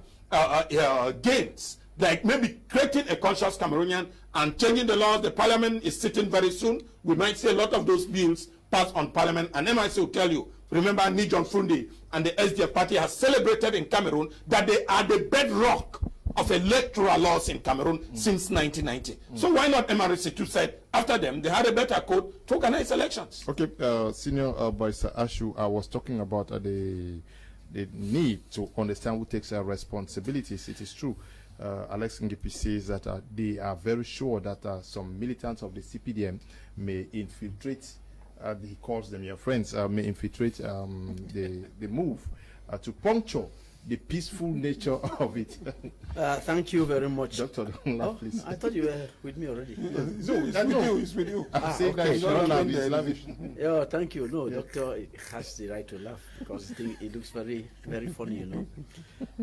gains, like maybe creating a conscious Cameroonian and changing the laws. The parliament is sitting very soon. We might see a lot of those bills pass on parliament, and MIC will tell you, remember, Nijon Fundi and the SDF party has celebrated in Cameroon that they are the bedrock of electoral laws in Cameroon since 1990. So why not MRC too said after them, they had a better code to organize elections. Okay, Senior Vice Ashu, I was talking about the need to understand who takes responsibilities. It is true. Alex Angepi says that they are very sure that some militants of the CPDM may infiltrate, he calls them your friends, may infiltrate the move to puncture the peaceful nature of it. Thank you very much. Doctor, don't laugh, please. I thought you were with me already. Yes. No, it's with you. It's with you. Yeah, thank you. No, yeah. Doctor has the right to laugh because it looks very, very funny, you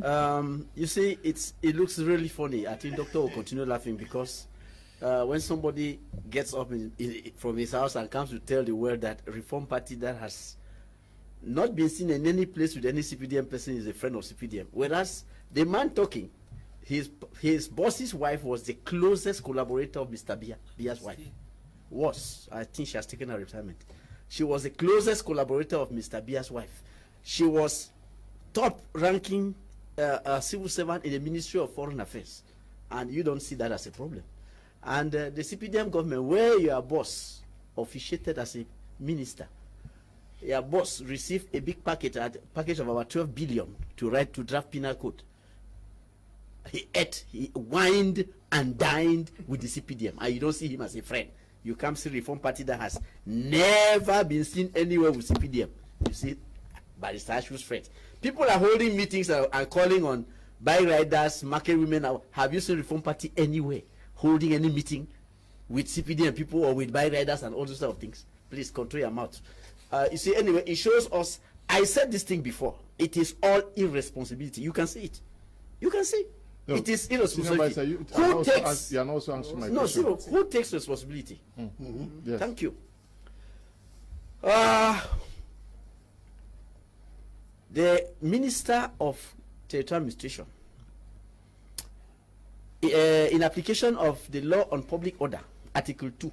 know. You see, it looks really funny. I think Doctor will continue laughing because when somebody gets up from his house and comes to tell the world that Reform Party that has not been seen in any place with any CPDM person is a friend of CPDM. Whereas the man talking, his boss's wife was the closest collaborator of Mr. Bia's wife. I think she has taken her retirement. She was the closest collaborator of Mr. Bia's wife. She was top-ranking civil servant in the Ministry of Foreign Affairs. And you don't see that as a problem. And the CPDM government, where your boss officiated as a minister, your boss received a big package of about 12 billion to draft penal code. He ate, he wined and dined with the CPDM, and you don't see him as a friend. You come see Reform Party that has never been seen anywhere with CPDM. You see Barrister Ashu's friends. People are holding meetings and calling on bike riders, market women. Have you seen Reform Party anywhere holding any meeting with CPDM people or with bike riders and all those sort of things? Please control your mouth. You see, anyway, it shows us, I said this thing before, it is all irresponsibility. You can see it. You can see. No, it is irresponsibility. Who takes responsibility? Mm-hmm. Yes. Thank you. The Minister of Territorial Administration, in application of the Law on Public Order, Article 2,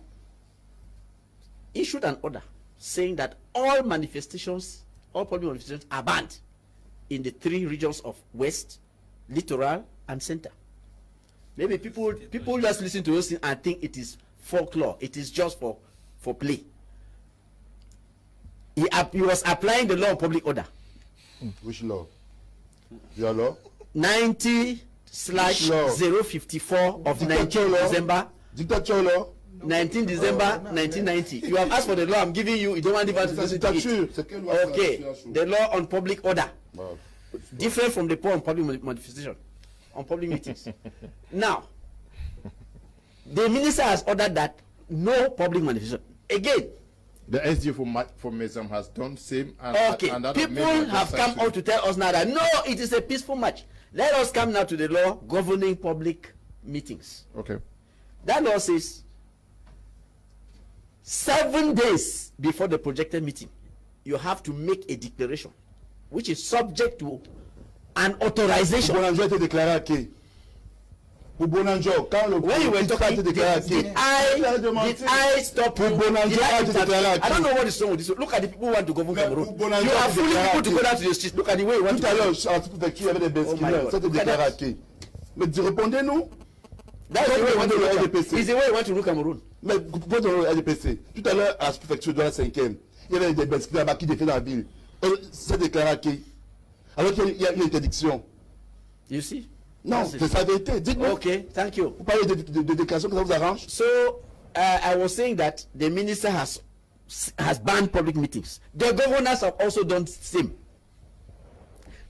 issued an order saying that all manifestations, all public manifestations are banned in the 3 regions of West, Littoral, and Center. Maybe people just listen to us and think it is folklore. It is just for play. He was applying the Law of Public Order. Which law? Your law? 90/054 of December 19, 1990. You have asked for the law. I'm giving you. You don't want the Okay. The Law on Public Order, different from the law on public manifestation, on public meetings. Now, the minister has ordered that no public manifestation again. The SDF for Mesam has done same. And, and that people have come out to tell us now that no, it is a peaceful march. Let us come now to the law governing public meetings. Okay. That law says 7 days before the projected meeting, you have to make a declaration, which is subject to an authorization. When you were talking, did I stop you? I don't know what is wrong with this. Look at the people who want to govern Cameroon. You are fooling people to go down to the streets. Look at the way you want to go. That's the way you want to look Cameroun. Mais go to l'ADPC. Tout à l'heure, à la préfecture de la 5e, il y avait des bêtises qui étaient dans la ville. C'est déclaré qui. Alors qu'il y a une interdiction. You see? Non, c'est sa vérité. Dites-moi. Okay, thank you. Vous parlez de déclaration que ça vous arrange? So, I was saying that the minister has banned public meetings. The governors have also done the same.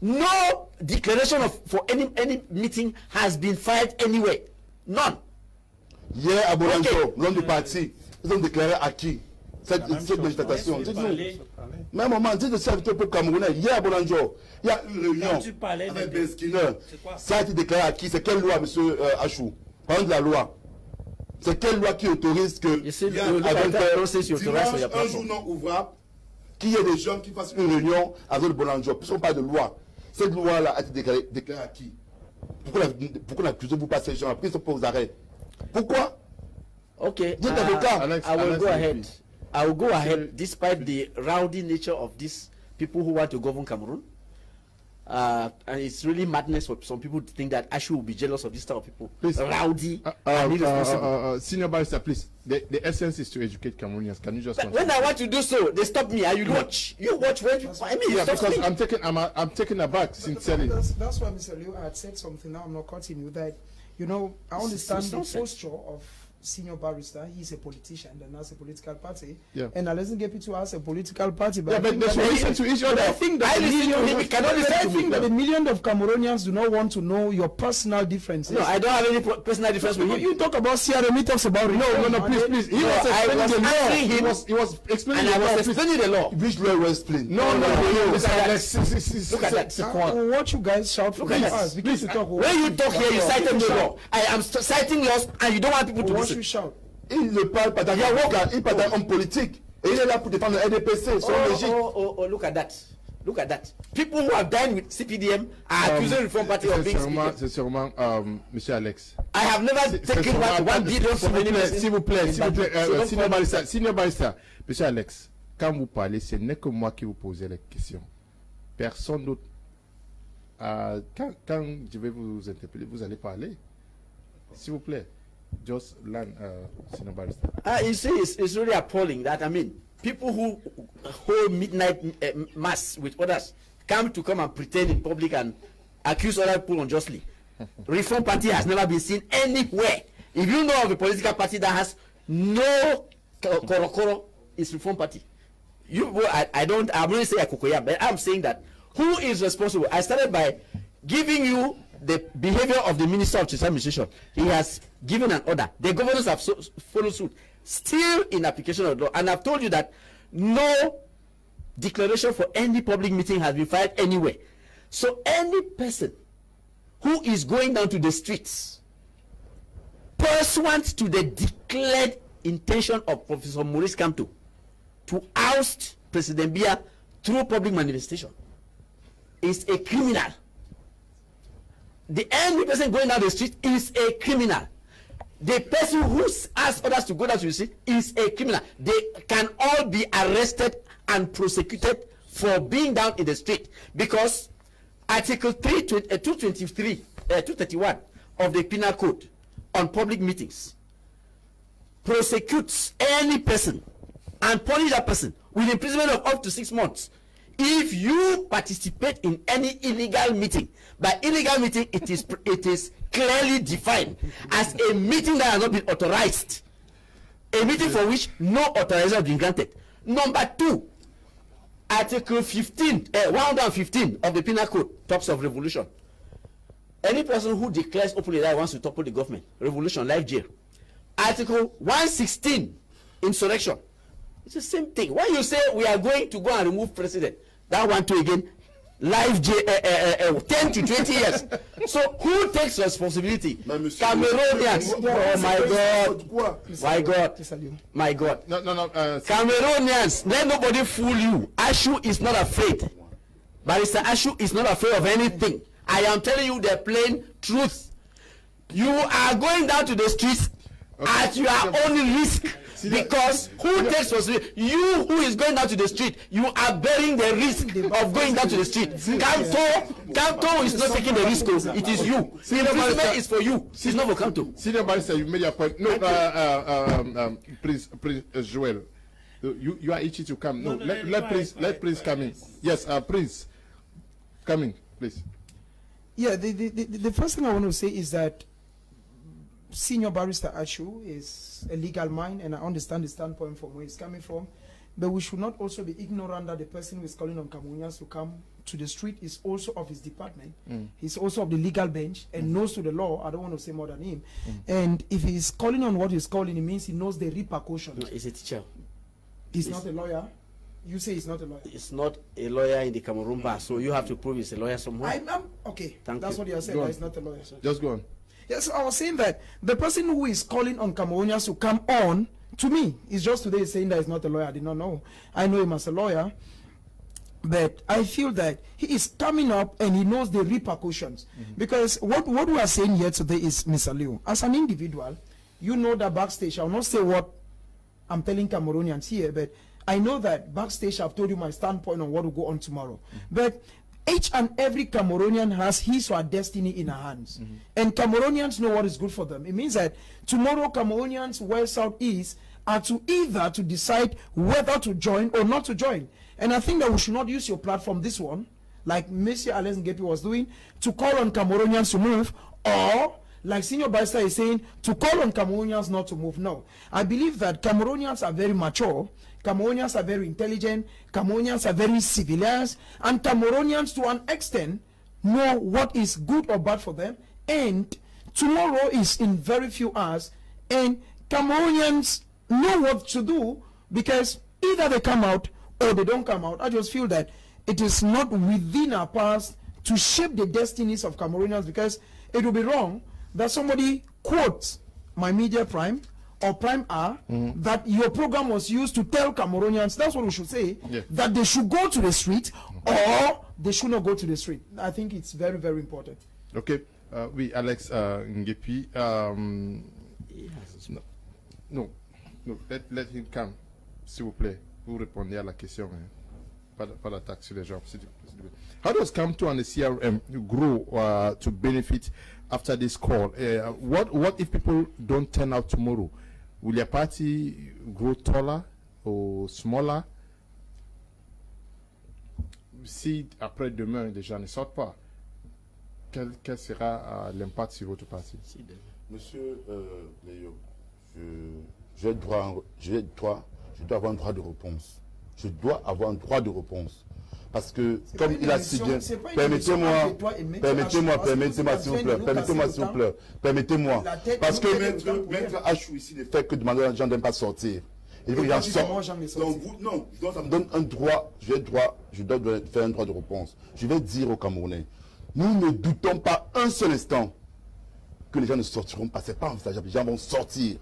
No declaration for any meeting has been filed anywhere. None. Hier à Bolanjo, l'homme du parti, ils ont déclaré acquis cette manifestation. Même moment, dites-nous ça au peuple camerounais. Hier à Bolanjo, il y a une réunion avec Beskineur. Ça a été déclaré acquis. C'est quelle loi, M. Achou? Parlons de la loi. C'est quelle loi qui autorise que un jour non ouvrable, qu'il y ait des gens qui fassent une réunion avec Bolanjo. Puisqu'on parle de loi. Cette loi-là a été déclarée acquis. Pourquoi n'accusez-vous pas ces gens? Pris pour vous arrêter. Pourquoi? Okay. I will go ahead. Despite the rowdy nature of these people who want to govern Cameroon, And it's really madness for some people to think that Ashu will be jealous of this type of people. Please, rowdy, senior barrister, please. The essence is to educate Cameroonians. Can you just? But when I want to do so, they stop me. You watch when you. I mean, yeah, because me. I'm taken aback sincerely. That's why Mr. Liu had said something. Now I'm not cutting you. That you know, I understand the posture of senior barrister. He's a politician and has a political party. Yeah. And Alex Angepi has a political party. But yeah, but they should listen to each other. I think that the millions of Cameroonians do not want to know your personal differences. No, I don't have any personal difference with him. You talk about CRM, he talks about No, please. He was explaining the law. He was explaining the law. And I was explaining the law. Which law was explained? No. Look at that. What you guys shout for us. Please, when you talk here, you cite the law. I am citing laws and you don't want people to listen. Il ne parle pas d'avocat, il parle d'homme politique. Et il est là pour défendre le RDPC. Oh, look at that. Look at that. People who have done with CPDM are accusing the Reform Party of being CPDM. C'est sûrement, Monsieur Alex. I have never taken one billion from any person. S'il vous plaît, senior barrister. Monsieur Alex, quand vous parlez, ce n'est que moi qui vous posez les questions. Personne d'autre. Quand je vais vous interpeller, vous allez parler. S'il vous plaît. Just learn, senior barrister. You see, it's really appalling that, I mean, people who hold midnight mass with others come and pretend in public and accuse other people unjustly. Reform Party has never been seen anywhere. If you know of a political party that has no korokoro, it's Reform Party. I'm really saying Akokoya, but I'm saying that who is responsible? I started by giving you the behavior of the Minister of Chief Administration. He has given an order. The governors have followed suit, still in application of the law. And I've told you that no declaration for any public meeting has been filed anywhere. So any person who is going down to the streets pursuant to the declared intention of Professor Maurice Kamto to oust President Biya through public manifestation is a criminal. The only person going down the street is a criminal. The person who asks others to go down to the street is a criminal. They can all be arrested and prosecuted for being down in the street, because Article 231 of the Penal Code on public meetings prosecutes any person and punishes that person with imprisonment of up to 6 months. If you participate in any illegal meeting. By illegal meeting, it is clearly defined as a meeting that has not been authorized, a meeting for which no authorization has been granted. Number 2, Article 115 of the Penal Code talks of revolution. Any person who declares openly that wants to topple the government, revolution, life jail. Article 116, insurrection. It's the same thing. When you say we are going to go and remove president, that one too again, life 10 to 20 years. So who takes responsibility? Cameroonians. Oh my God. No. Cameroonians, let nobody fool you. Ashu is not afraid. Barrister Ashu is not afraid of anything. I am telling you the plain truth. You are going down to the streets at your own risk. Because who takes responsibility? You who is going down to the street, you are bearing the risk of going down to the street. Kamto is not taking the risk. It is you. The punishment is for you. It's not for Kamto. Senior barrister, you made your point. No, please, Joel, you are itchy to come. No, let Prince come in. Yes, Prince, come in, please. Yeah, the first thing I want to say is that Senior Barrister Ashu is a legal mind, and I understand the standpoint from where he's coming from, but we should not also be ignorant that the person who is calling on Cameroonians to come to the street is also of his department. He's also of the legal bench and knows to the law. I don't want to say more than him. And if he's calling on what he's calling, it means he knows the repercussions. He's a teacher. He's not a lawyer. You say he's not a lawyer. It's not a lawyer in the Cameroon bar, so you have to prove he's a lawyer somewhere. Okay, that's what you are saying, that he's not a lawyer. Just go on. Yes, I was saying that the person who is calling on Cameroonians to come on, to me, is just today saying that he's not a lawyer. I did not know. I know him as a lawyer, but I feel that he is coming up and he knows the repercussions. Because what we are saying here today is, Mr. Aliou, as an individual, you know that backstage, I will not say what I'm telling Cameroonians here, but I know that backstage I've told you my standpoint on what will go on tomorrow. But each and every Cameroonian has his or her destiny in her hands. Mm-hmm. And Cameroonians know what is good for them. It means that tomorrow Cameroonians, west, south, east, are to either to decide whether to join or not to join. And I think that we should not use your platform, this one, like Mr. Alex Angepi was doing, to call on Cameroonians to move, or like Senior Barrister is saying, to call on Cameroonians not to move. No. I believe that Cameroonians are very mature, Cameroonians are very intelligent, Cameroonians are very civilized, and Cameroonians, to an extent, know what is good or bad for them. And tomorrow is in very few hours, and Cameroonians know what to do, because either they come out or they don't come out. I just feel that it is not within our past to shape the destinies of Cameroonians, because it will be wrong that somebody quotes my media prime or prime R, mm-hmm. that your program was used to tell Cameroonians, that's what we should say, yeah. that they should go to the street or they should not go to the street. I think it's very, very important. Okay. Oui, Alex Angepi. Let him come, s'il vous plaît. Vous répondez à la question. Hein. Pas l'attaque sur les gens. How does Kamto and the CRM grow to benefit after this call? What if people don't turn out tomorrow? Will your party grow taller or smaller? Si après demain les gens ne sortent pas, quel sera l'impact sur votre parti? Monsieur Léo, je dois avoir un droit de réponse. Je dois avoir un droit de réponse. Parce que, comme il a si bien... Permettez-moi, s'il vous plaît. Parce que Maître Achou ici ne fait que demander à gens de ne pas sortir. Il faut qu'il en sorte. Donc, non, ça me donne un droit, je dois faire un droit de réponse. Je vais dire aux Camerounais, nous ne doutons pas un seul instant que les gens ne sortiront pas. C'est pas envisageable, les gens vont sortir.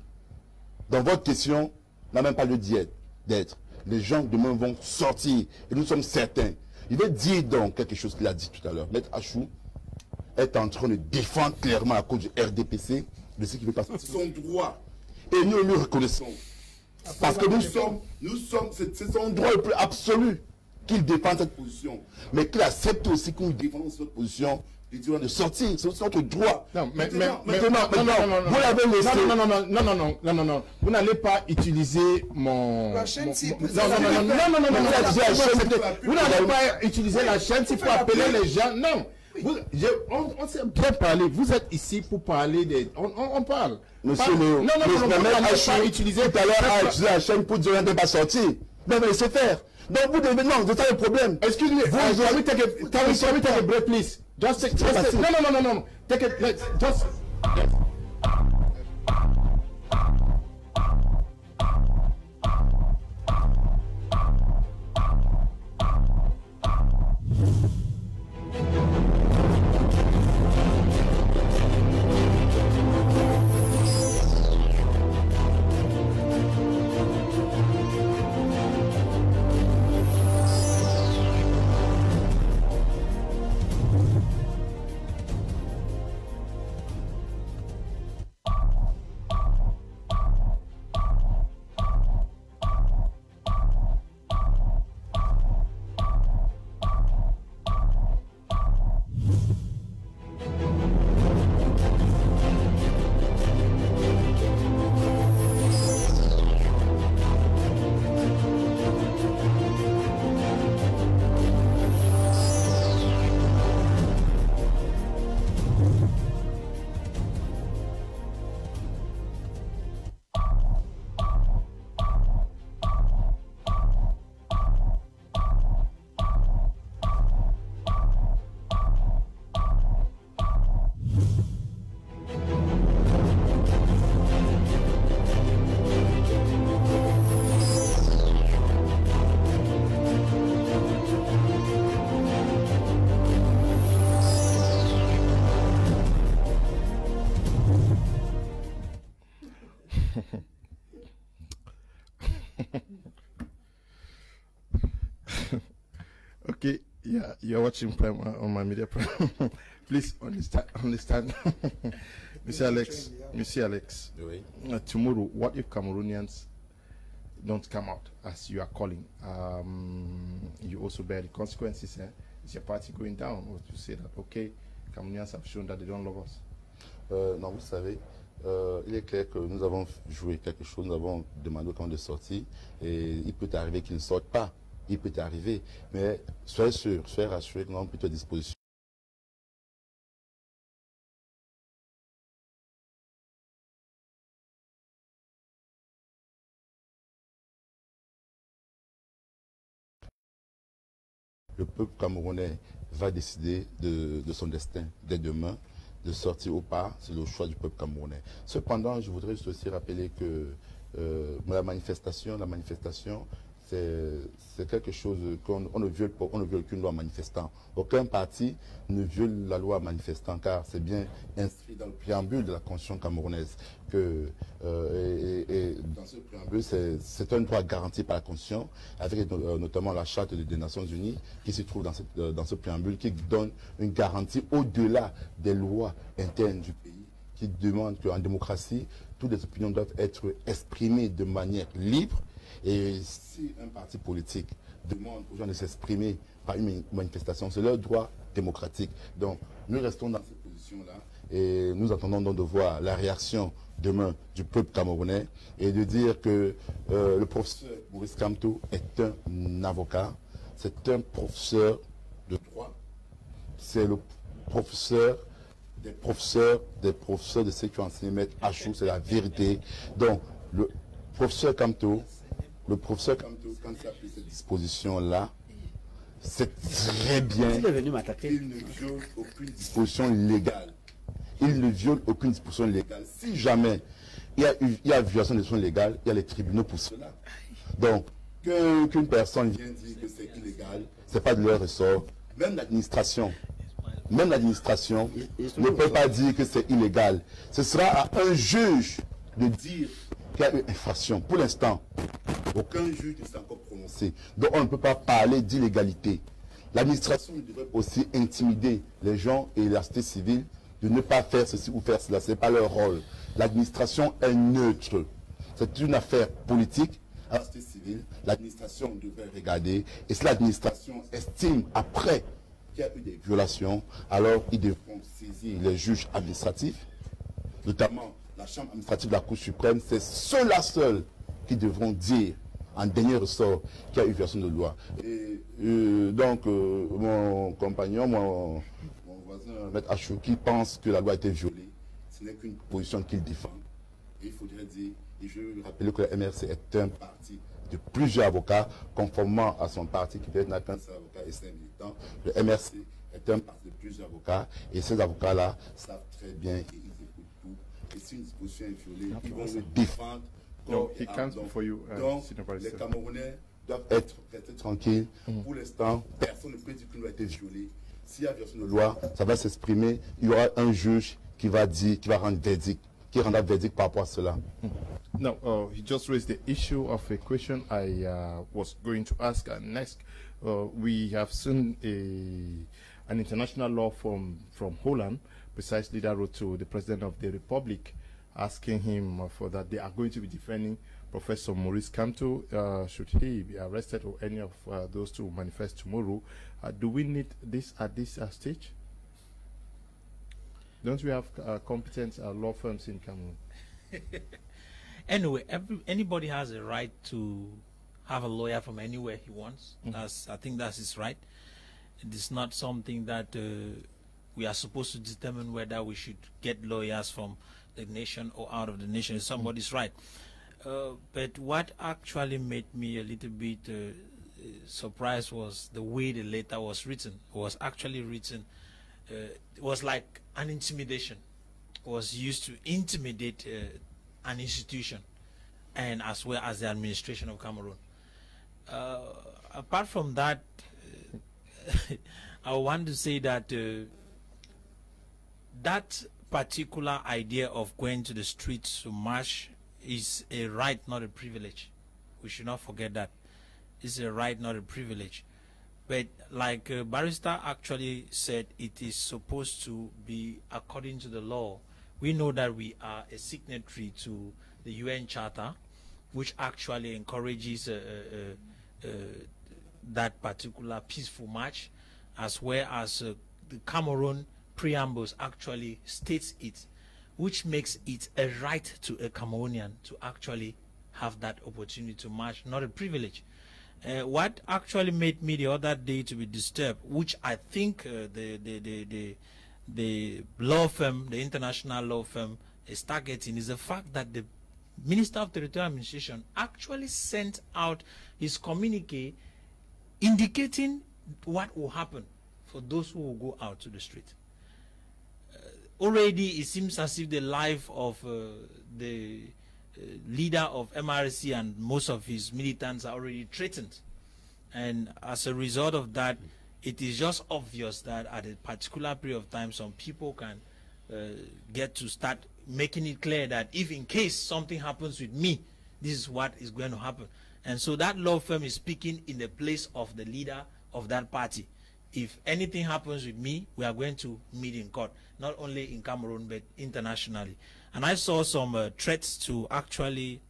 Dans votre question, n'a même pas lieu d'être. Les gens demain vont sortir et nous sommes certains. Il veut dire donc quelque chose qu'il a dit tout à l'heure. Maître Achou est en train de défendre clairement à cause du RDPC de ce qui veut passer. C'est son droit et nous le reconnaissons. Parce que nous sommes, c'est son droit le plus absolu qu'il défende cette position. Mais qu'il accepte aussi qu'on défende cette position. Ils disent de sortir, c'est notre droit. Non, maintenant, vous l'avez laissé. Non. Vous n'allez pas utiliser mon... La chaîne, si... Non. Vous n'allez pas utiliser la chaîne si vous appelez les gens. Non. On s'est bien parlé. Vous êtes ici pour parler des... On parle. Monsieur Léo, vous n'allez pas utiliser la chaîne pour dire qu'on ne peut pas sortir. Mais laissez faire. Donc vous devez... Non, c'est ça le problème. Excusez-moi. Vous avez take a break, please. Just take it. No. Take it. Let's just. Yeah, you're watching Prime on my media. Please understand. Mr. Alex. Oui. Tomorrow, what if Cameroonians don't come out as you are calling? You also bear the consequences. Eh? Is your party going down? Or to say that, okay, Cameroonians have shown that they don't love us? Non, vous savez, il est clair que nous avons joué quelque chose, nous avons demandé quand de sortir, et il peut arriver qu'ils ne sortent pas, il peut arriver, mais soyez sûr, soyez rassurés que nous avons plutôt à disposition. Le peuple camerounais va décider de son destin dès demain, de sortir ou pas, c'est le choix du peuple camerounais. Cependant, je voudrais juste aussi rappeler que la manifestation, c'est quelque chose qu'on ne viole pas, on ne viole aucune loi manifestant. Aucun parti ne viole la loi manifestant, car c'est bien inscrit dans le préambule de la Constitution camerounaise. Que, et dans ce préambule, c'est un droit garanti par la Constitution, avec notamment la charte des Nations Unies qui se trouve dans ce préambule, qui donne une garantie au-delà des lois internes du pays, qui demande qu'en démocratie, toutes les opinions doivent être exprimées de manière libre. Et si un parti politique demande aux gens de s'exprimer par une manifestation, c'est leur droit démocratique. Donc, nous restons dans cette position-là et nous attendons donc de voir la réaction demain du peuple camerounais et de dire que le professeur Maurice Kamto est un avocat, c'est un professeur de droit, c'est le professeur des professeurs de ceux qui ont enseigné Maître Achou, c'est la vérité. Donc, le professeur Kamto... Le professeur Kamto, quand il a pris cette disposition-là, c'est très bien. Il est venu m'attaquer. Il ne viole aucune disposition légale. Il ne viole aucune disposition légale. Si jamais il y a violation de disposition légale, il y a les tribunaux pour cela. Donc, qu'une personne vienne dire que c'est illégal, ce n'est pas de leur ressort. Même l'administration ne peut pas dire que c'est illégal. Ce sera à un juge de dire qu'il y a une infraction. Pour l'instant, aucun juge ne s'est encore prononcé. Donc on ne peut pas parler d'illégalité. L'administration devrait aussi intimider les gens et la société civile de ne pas faire ceci ou faire cela. Ce n'est pas leur rôle. L'administration est neutre. C'est une affaire politique. La société civile, l'administration devrait regarder. Et si l'administration estime après qu'il y a eu des violations, alors ils devront saisir les juges administratifs, notamment la chambre administrative de la Cour suprême. C'est ceux-là seuls qui devront dire en dernier ressort qu'il y a eu violation de loi. Et donc, mon compagnon, mon voisin, Maître Achou, qui pense que la loi a été violée, ce n'est qu'une position qu'il défend. Et il faudrait dire, et je veux rappeler que la MRC est un parti de plusieurs avocats, conformément à son parti qui n'a qu'un seul avocat et 5 militants. Le MRC est un parti de plusieurs avocats, et ces avocats-là savent très bien, et ils écoutent tout. Et si une disposition est violée, ils vont le défendre. No, he comes before you, donc, les Camerounais doivent être tranquilles. Pour l'instant, personne ne peut dire qu'une loi a été violée. S'il y a violation de loi, ça va s'exprimer. Il y aura un juge qui va dire, qui va rendre verdict, qui rendra verdict par rapport à cela. No, he just raised the issue of a question I was going to ask. And next, we have seen an international law from Holland, precisely that wrote to the President of the Republic, asking him for that they are going to be defending Professor Maurice Kamto should he be arrested or any of those two manifest tomorrow. Do we need this at this stage? Don't we have competent law firms in Cameroon? Anyway, anybody has a right to have a lawyer from anywhere he wants. I think that's his right. It is not something that we are supposed to determine whether we should get lawyers from the nation or out of the nation. Is somebody's right. But what actually made me a little bit surprised was the way the letter was written. It was actually written, it was like an intimidation. It was used to intimidate an institution and as well as the administration of Cameroon. Apart from that, I want to say that that particular idea of going to the streets to march is a right, not a privilege. We should not forget that. It's a right, not a privilege. But like Barrister actually said, it is supposed to be according to the law. We know that we are a signatory to the UN Charter, which actually encourages that particular peaceful march. as well as the Cameroon preambles actually states it, which makes it a right to a Cameroonian to actually have that opportunity to march, not a privilege. What actually made me the other day to be disturbed, which I think the law firm, the international law firm is targeting, is the fact that the Minister of Territorial Administration actually sent out his communique indicating what will happen for those who will go out to the street. Already it seems as if the life of the leader of MRC and most of his militants are already threatened, and as a result of that it is just obvious that at a particular period of time some people can get to start making it clear that if in case something happens with me, this is what is going to happen. And so that law firm is speaking in the place of the leader of that party. If anything happens with me, we are going to meet in court, not only in Cameroon but internationally. And I saw some threats to actually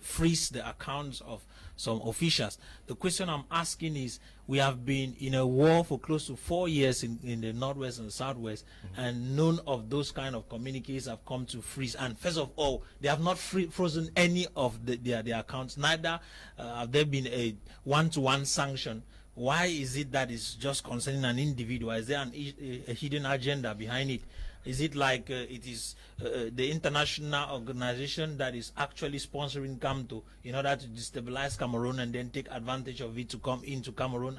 freeze the accounts of some officials. The question I'm asking is, we have been in a war for close to 4 years in the northwest and the southwest, mm-hmm. and none of those kind of communiques have come to freeze. And first of all, they have not frozen any of their accounts, neither have there been a one-to-one sanction. Why is it that it's just concerning an individual? Is there a hidden agenda behind it? Is it like it is the international organization that is actually sponsoring Kamto in order to destabilize Cameroon and then take advantage of it to come into Cameroon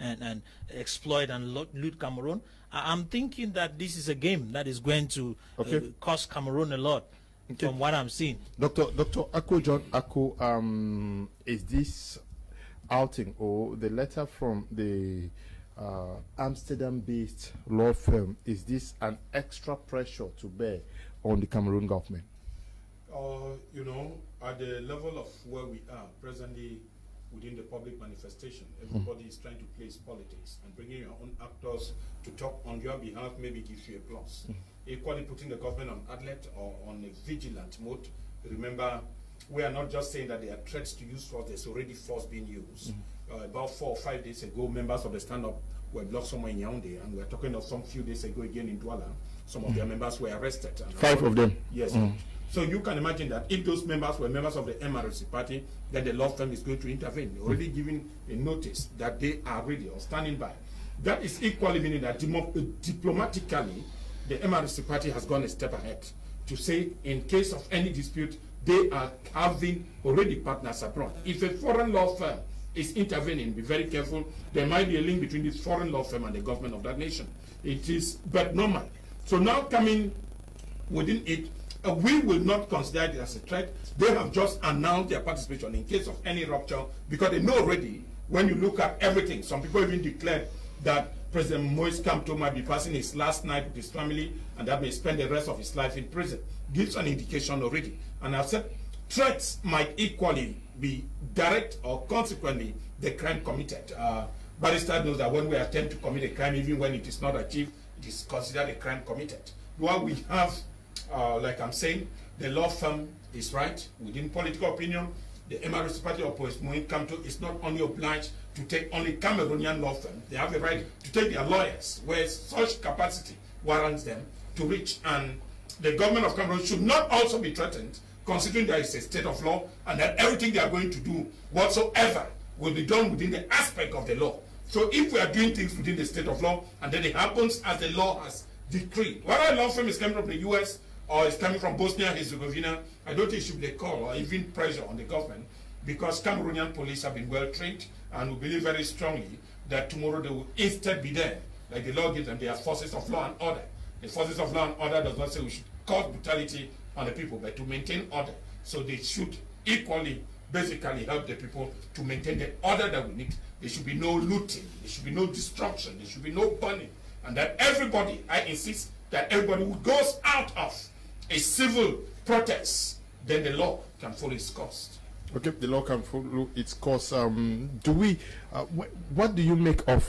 and exploit and loot Cameroon? I'm thinking that this is a game that is going to cost Cameroon a lot. Okay. From what I'm seeing. Dr. Ako John Ako, is this outing or the letter from the Amsterdam-based law firm, is this an extra pressure to bear on the Cameroon government? You know, at the level of where we are presently within the public manifestation, everybody is trying to place politics, and bringing your own actors to talk on your behalf maybe gives you a plus. Equally putting the government on alert or on a vigilant mode. Remember, we are not just saying that there are threats to use force, there's already force being used. About 4 or 5 days ago, members of the stand-up were blocked somewhere in Yaoundé, and we're talking of some few days ago again in Douala. Some of their members were arrested. And 5 of them? Yes. So you can imagine that if those members were members of the MRC party, then the law firm is going to intervene. They're already giving a notice that they are ready or standing by. That is equally meaning that diplomatically, the MRC party has gone a step ahead to say, in case of any dispute, they are having already partners abroad. If a foreign law firm is intervening, be very careful, there might be a link between this foreign law firm and the government of that nation. It is but normal. So now coming within it, we will not consider it as a threat. They have just announced their participation in case of any rupture, because they know already, when you look at everything, some people even declared that President Maurice Kamto might be passing his last night with his family, and that may spend the rest of his life in prison. Gives an indication already. And I've said threats might equally be direct or consequently the crime committed. Barrister knows that when we attempt to commit a crime, even when it is not achieved, it is considered a crime committed. While we have, like I'm saying, the law firm is right within political opinion. The MRC party of Maurice Kamto is not only obliged to take only Cameroonian law firm. They have the right to take their lawyers where such capacity warrants them to reach. And the government of Cameroon should not also be threatened, considering there is a state of law and that everything they are going to do whatsoever will be done within the aspect of the law. So if we are doing things within the state of law and then it happens as the law has decreed, whether a law firm is coming from the US or is coming from Bosnia and Herzegovina, I don't think it should be a call or even pressure on the government, because Cameroonian police have been well trained, and we believe very strongly that tomorrow they will instead be there, like the law gives them. They are forces of law and order. The forces of law and order does not say we should cause brutality on the people, but to maintain order. So they should equally, basically help the people to maintain the order that we need. There should be no looting, there should be no destruction, there should be no burning. And that everybody, I insist, that everybody who goes out of a civil protest, then the law can follow its course. Okay, the law can follow its course. Do we? What do you make of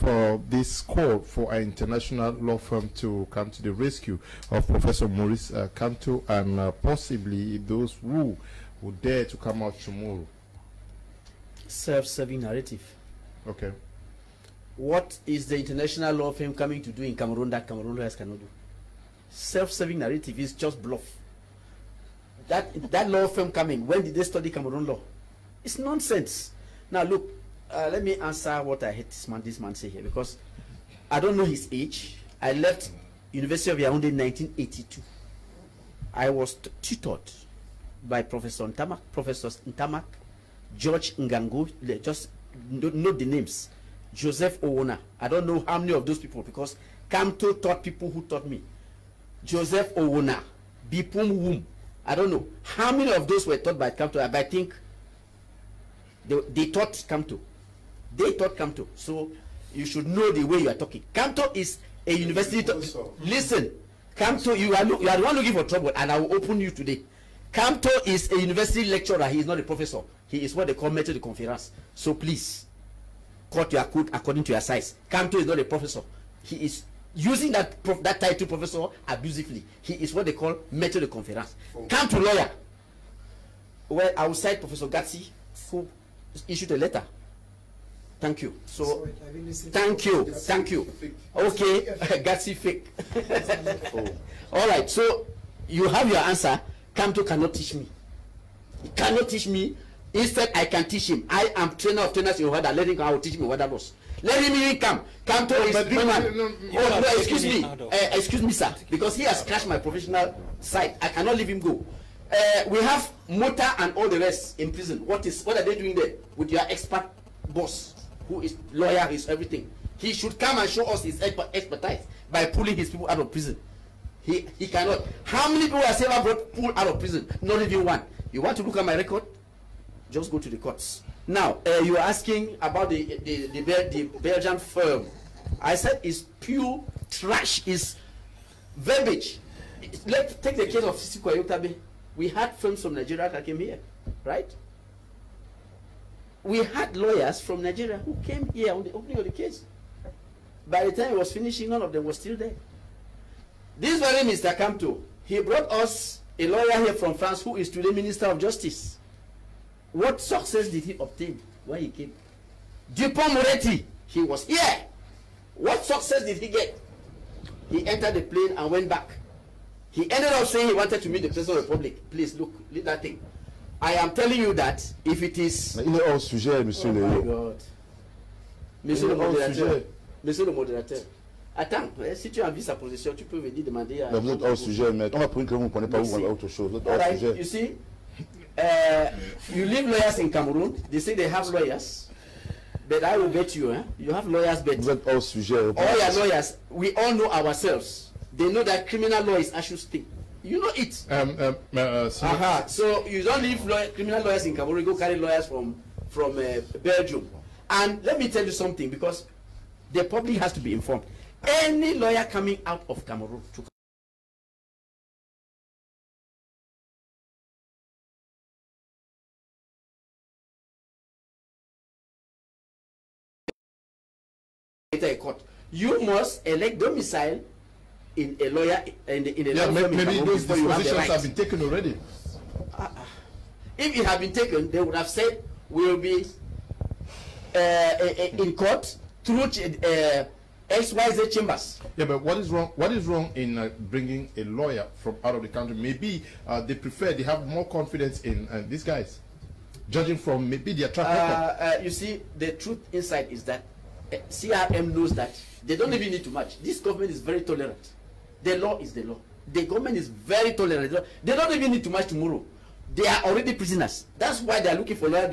this call for an international law firm to come to the rescue of Professor Maurice Kamto and possibly those who would dare to come out tomorrow? Self-serving narrative. Okay. What is the international law firm coming to do in Cameroon that Cameroon lawyers cannot do? Self-serving narrative is just bluff. That law firm coming, when did they study Cameroon law? It's nonsense. Now look, let me answer what I heard this man say here, because I don't know his age. I left University of Yaoundé in 1982. I was tutored by Professors Ntamak, George Ngango, just note the names, Joseph Owona. I don't know how many of those people, because Kamto taught people who taught me. Joseph Owona, Bipum Wum. I don't know how many of those were taught by Kamto, but I think they taught Kamto. They taught Kamto. So you should know the way you are talking. Kamto is a university. Listen, Kamto, you are the one looking for trouble, and I will open you today. Kamto is a university lecturer. He is not a professor. He is what they call maître de conférence. So please, cut your coat according to your size. Kamto is not a professor. He is using that title professor abusively. He is what they call maître de conférence. Kamto lawyer. Well, I will cite Professor Gatsi, who issued a letter. Thank you. So, sorry, thank you. Fake. Okay, Gatsi fake. Oh. All right, so you have your answer. Kamto cannot teach me. He cannot teach me. Instead, I can teach him. I am trainer of trainers in Rwanda. Let him come. I will teach him what that was. Let him even come. Kamto is excuse me. Excuse me, sir. Because he has crashed my professional side. I cannot leave him go. We have Mota and all the rest in prison. What are they doing there with your expert boss, who is lawyer, is everything? He should come and show us his expertise by pulling his people out of prison. He cannot. How many people have ever pulled out of prison? Not even one. You want to look at my record? Just go to the courts. Now, you are asking about the Belgian firm. I said it's pure trash. It's verbiage. Let's take the case of Sisiko Ayotabe. We had firms from Nigeria that came here, right? We had lawyers from Nigeria who came here on the opening of the case. By the time it was finishing, none of them was still there. This very Mr. Kamto, he brought us a lawyer here from France who is today Minister of Justice. What success did he obtain when he came? Dupont Moretti, he was here. What success did he get? He entered the plane and went back. He ended up saying he wanted to meet the President of the Republic. Please look, leave that thing. I am telling you that if it is. Il est hors sujet, monsieur le. Oh my God. Monsieur le modérateur. Attends, si tu as vu sa position, tu peux venir demander à. Mais vous êtes hors sujet, mais on va prendre que vous ne comprenez pas où on a autre chose. Vous êtes hors sujet. You see, you leave lawyers in Cameroon. They say they have lawyers, but I will bet you, you have lawyers. But vous êtes hors sujet. All your lawyers, we all know ourselves. They know that criminal law is Ashu's thing. You know it. So you don't leave criminal lawyers in Cameroon. You go carry lawyers from Belgium. And let me tell you something, because the public has to be informed. Any lawyer coming out of Cameroon to a court, you must elect domicile in a lawyer in a lawyer, maybe those positions have been taken already. If it had been taken, they would have said we will be in court through XYZ chambers. Yeah, but what is wrong? What is wrong in bringing a lawyer from out of the country? Maybe they have more confidence in these guys, judging from maybe their track record. You see, the truth inside is that CRM knows that they don't even need to match. This government is very tolerant. The law is the law. The government is very tolerant. They don't even need to match tomorrow. They are already prisoners. That's why they are looking for lawyers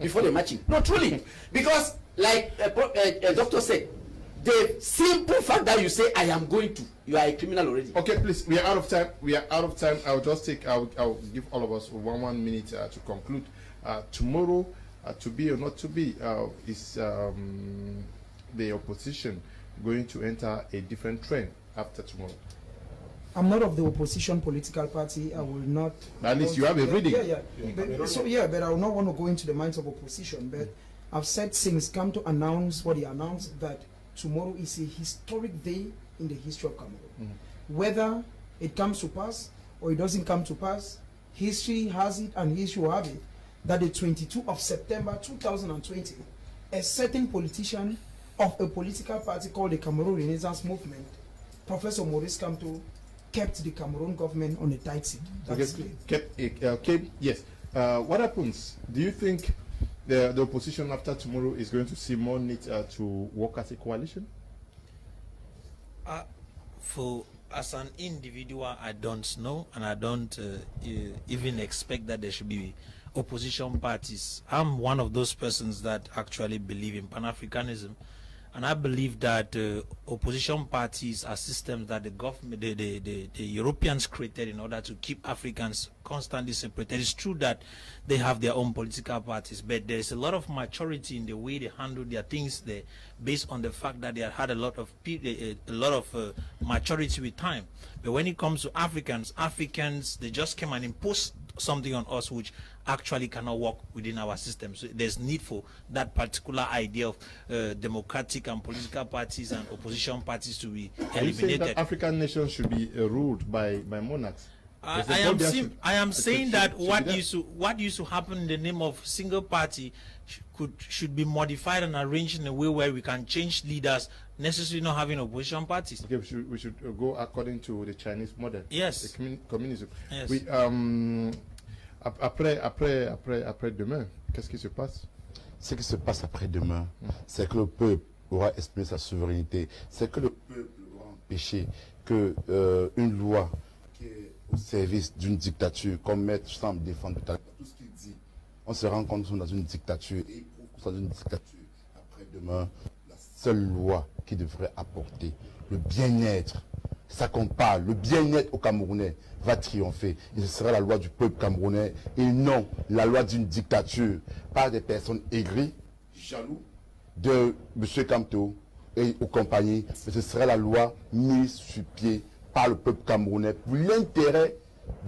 before the matching. No, truly. Because, like a doctor said, the simple fact that you say, I am going to, you are a criminal already. Okay, please, we are out of time. We are out of time. I'll just take, I'll give all of us one minute to conclude. Tomorrow, to be or not to be, is the opposition going to enter a different trend after tomorrow? I'm not of the opposition political party. I will not. At least you have a reading. Yeah. But I will not want to go into the minds of opposition. But I've said since Kamto announced what he announced, that tomorrow is a historic day in the history of Cameroon. Whether it comes to pass or it doesn't come to pass, history has it and history will have it that the 22nd of September 2020, a certain politician of a political party called the Cameroon Renaissance Movement, Professor Maurice Kamto kept the Cameroon government on a tight seat. That's okay. Yes. What happens? Do you think the opposition after tomorrow is going to see more need to work as a coalition? For as an individual, I don't know, and I don't even expect that there should be opposition parties. I'm one of those persons that actually believe in Pan-Africanism, and I believe that opposition parties are systems that the government, the Europeans created in order to keep Africans constantly separated. It's true that they have their own political parties, but there's a lot of maturity in the way they handle their things there, based on the fact that they have had a lot of maturity with time. But when it comes to Africans, they just came and imposed something on us which actually cannot work within our system. So there's need for that particular idea of democratic and political parties and opposition parties to be eliminated. That African nations should be ruled by monarchs. I am saying that what used to happen in the name of single party should be modified and arranged in a way where we can change leaders, necessarily not having opposition parties. Okay, we should go according to the Chinese model. Yes, the communism. Yes. We après demain, qu'est-ce qui se passe? Ce qui se passe après demain, c'est que le peuple aura exprimé sa souveraineté, c'est que le peuple aura empêché que une loi qui est au service d'une dictature, comme Maître semble défendre tout ce qu'il dit, on se rend compte qu'on est dans une dictature. Et pour dans une dictature, après-demain, la seule loi qui devrait apporter le bien-être, ça compte pas, le bien-être aux Camerounais va triompher. Et ce sera la loi du peuple camerounais et non la loi d'une dictature par des personnes aigries, jaloux de M. Kamto et aux compagnies. Mais ce sera la loi mise sur pied par le peuple camerounais, pour l'intérêt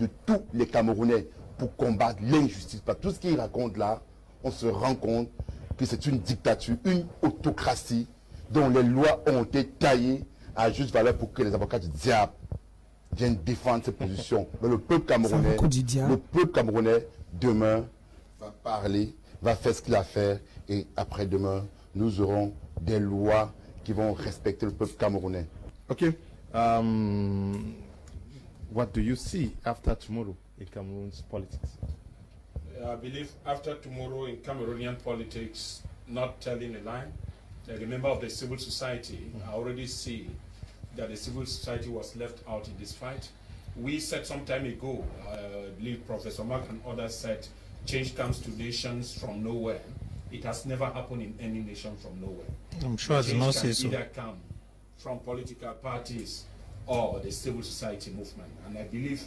de tous les Camerounais, pour combattre l'injustice. Par tout ce qu'il raconte là, on se rend compte que c'est une dictature, une autocratie, dont les lois ont été taillées à juste valeur pour que les avocats du diable viennent défendre ces positions. Mais le peuple camerounais, demain, va parler, va faire ce qu'il a à faire, et après-demain, nous aurons des lois qui vont respecter le peuple camerounais. Ok. What do you see after tomorrow in Cameroon's politics? I believe after tomorrow in Cameroonian politics, not telling a lie, the member of the civil society, I already see that the civil society was left out in this fight. We said some time ago, I believe Professor Mark and others said, change comes to nations from nowhere. It has never happened in any nation from nowhere. I'm sure it's not so. From political parties or the civil society movement. And I believe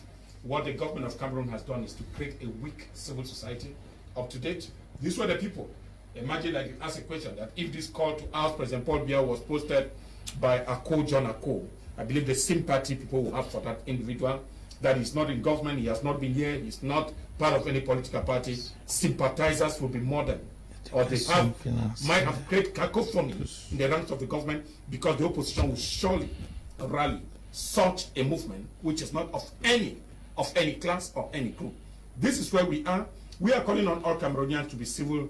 what the government of Cameroon has done is to create a weak civil society, up to date. These were the people. Imagine, like, you ask a question that if this call to ask President Paul Biya was posted by Ako John Ako, I believe the sympathy people will have for that individual, that he's not in government, he has not been here, he's not part of any political party. Sympathizers will be modern. Or they might have great cacophony in the ranks of the government, because the opposition will surely rally such a movement which is not of any class or any group. This is where we are. We are calling on all Cameroonians to be civil,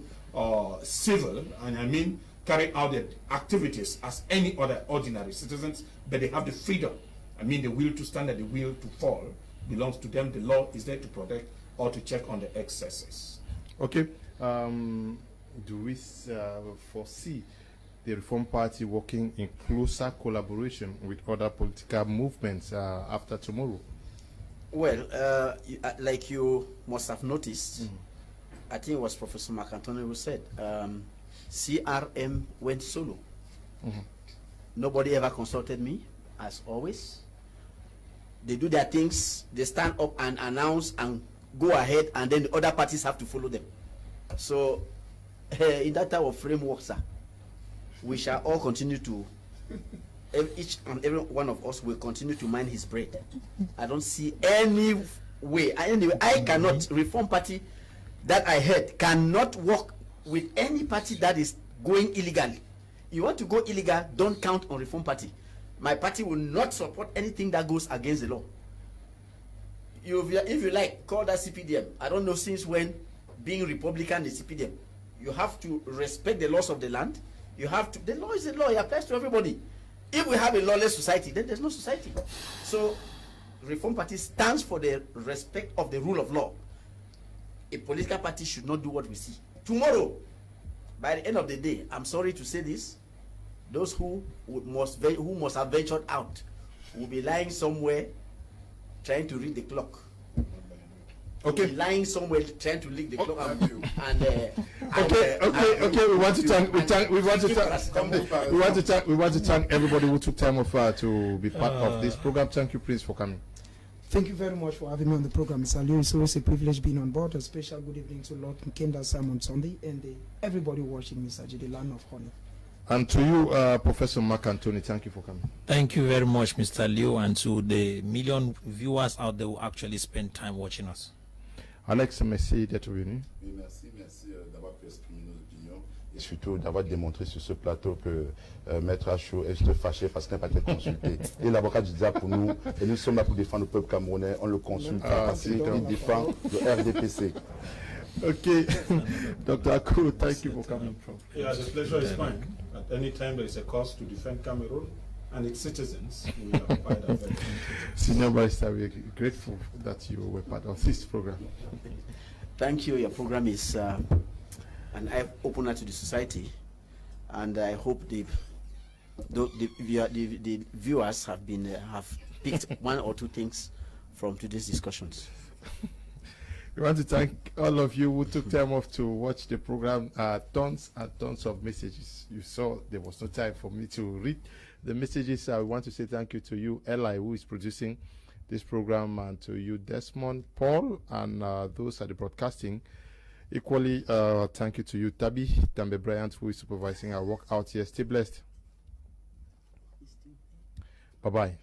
and I mean carry out their activities as any other ordinary citizens, but they have the freedom. I mean, the will to stand and the will to fall belongs to them. The law is there to protect or to check on the excesses. Okay. Do we foresee the Reform Party working in closer collaboration with other political movements after tomorrow? Well, like you must have noticed, I think it was Professor Mark Anthony who said, CRM went solo. Nobody ever consulted me, as always. They do their things, they stand up and announce and go ahead, and then the other parties have to follow them. So, in that type of framework, sir, we shall all continue to, each and every one of us will continue to mind his bread. I don't see any way. Anyway, I cannot, Reform Party that I heard, cannot work with any party that is going illegally. You want to go illegal, don't count on Reform Party. My party will not support anything that goes against the law. If you like, call that CPDM. I don't know since when, being Republican is CPDM. You have to respect the laws of the land. You have to. The law is the law. It applies to everybody. If we have a lawless society, then there's no society. So, Reform Party stands for the respect of the rule of law. A political party should not do what we see. Tomorrow, by the end of the day, I'm sorry to say this, those who must have ventured out will be lying somewhere trying to read the clock. Okay. Lying somewhere trying to lick the clock. Okay. We want to thank everybody who took time off to be part of this program. Thank you, Prince, for coming. Thank you very much for having me on the program, Mr. Aliou. It's always a privilege being on board. A special good evening to Lord Nkenda Simon Sunday and everybody watching Misaje, the land of honor. And to you, Professor Mark Anthony, thank you for coming. Thank you very much, Mr. Aliou, and to the million viewers out there who actually spend time watching us. Alex, merci d'être venu. Oui, merci d'avoir pu exprimer nos opinions et surtout d'avoir démontré sur ce plateau que Maître Ashu est fâché parce qu'il n'a pas été consulté. Et l'avocat du diable pour nous, et nous sommes là pour défendre le peuple camerounais, on le consulte parce qu'il défend le RDPC. Okay, Dr. Ako, thank you for coming. Yeah, the pleasure is mine. At any time there is a cause to defend Cameroon and its citizens, we have provided that. Senior Barrister, we are grateful that you were part of this program. Thank you. Your program is an eye-opener to the society, and I hope the viewers have been picked one or two things from today's discussions. We want to thank all of you who took time off to watch the program. Tons and tons of messages. You saw there was no time for me to read the messages. I want to say thank you to you, Eli, who is producing this program, and to you, Desmond, Paul, and those at the broadcasting. Equally, thank you to you, Tabi, Tambe Bryant, who is supervising our work out here. Stay blessed. Bye-bye.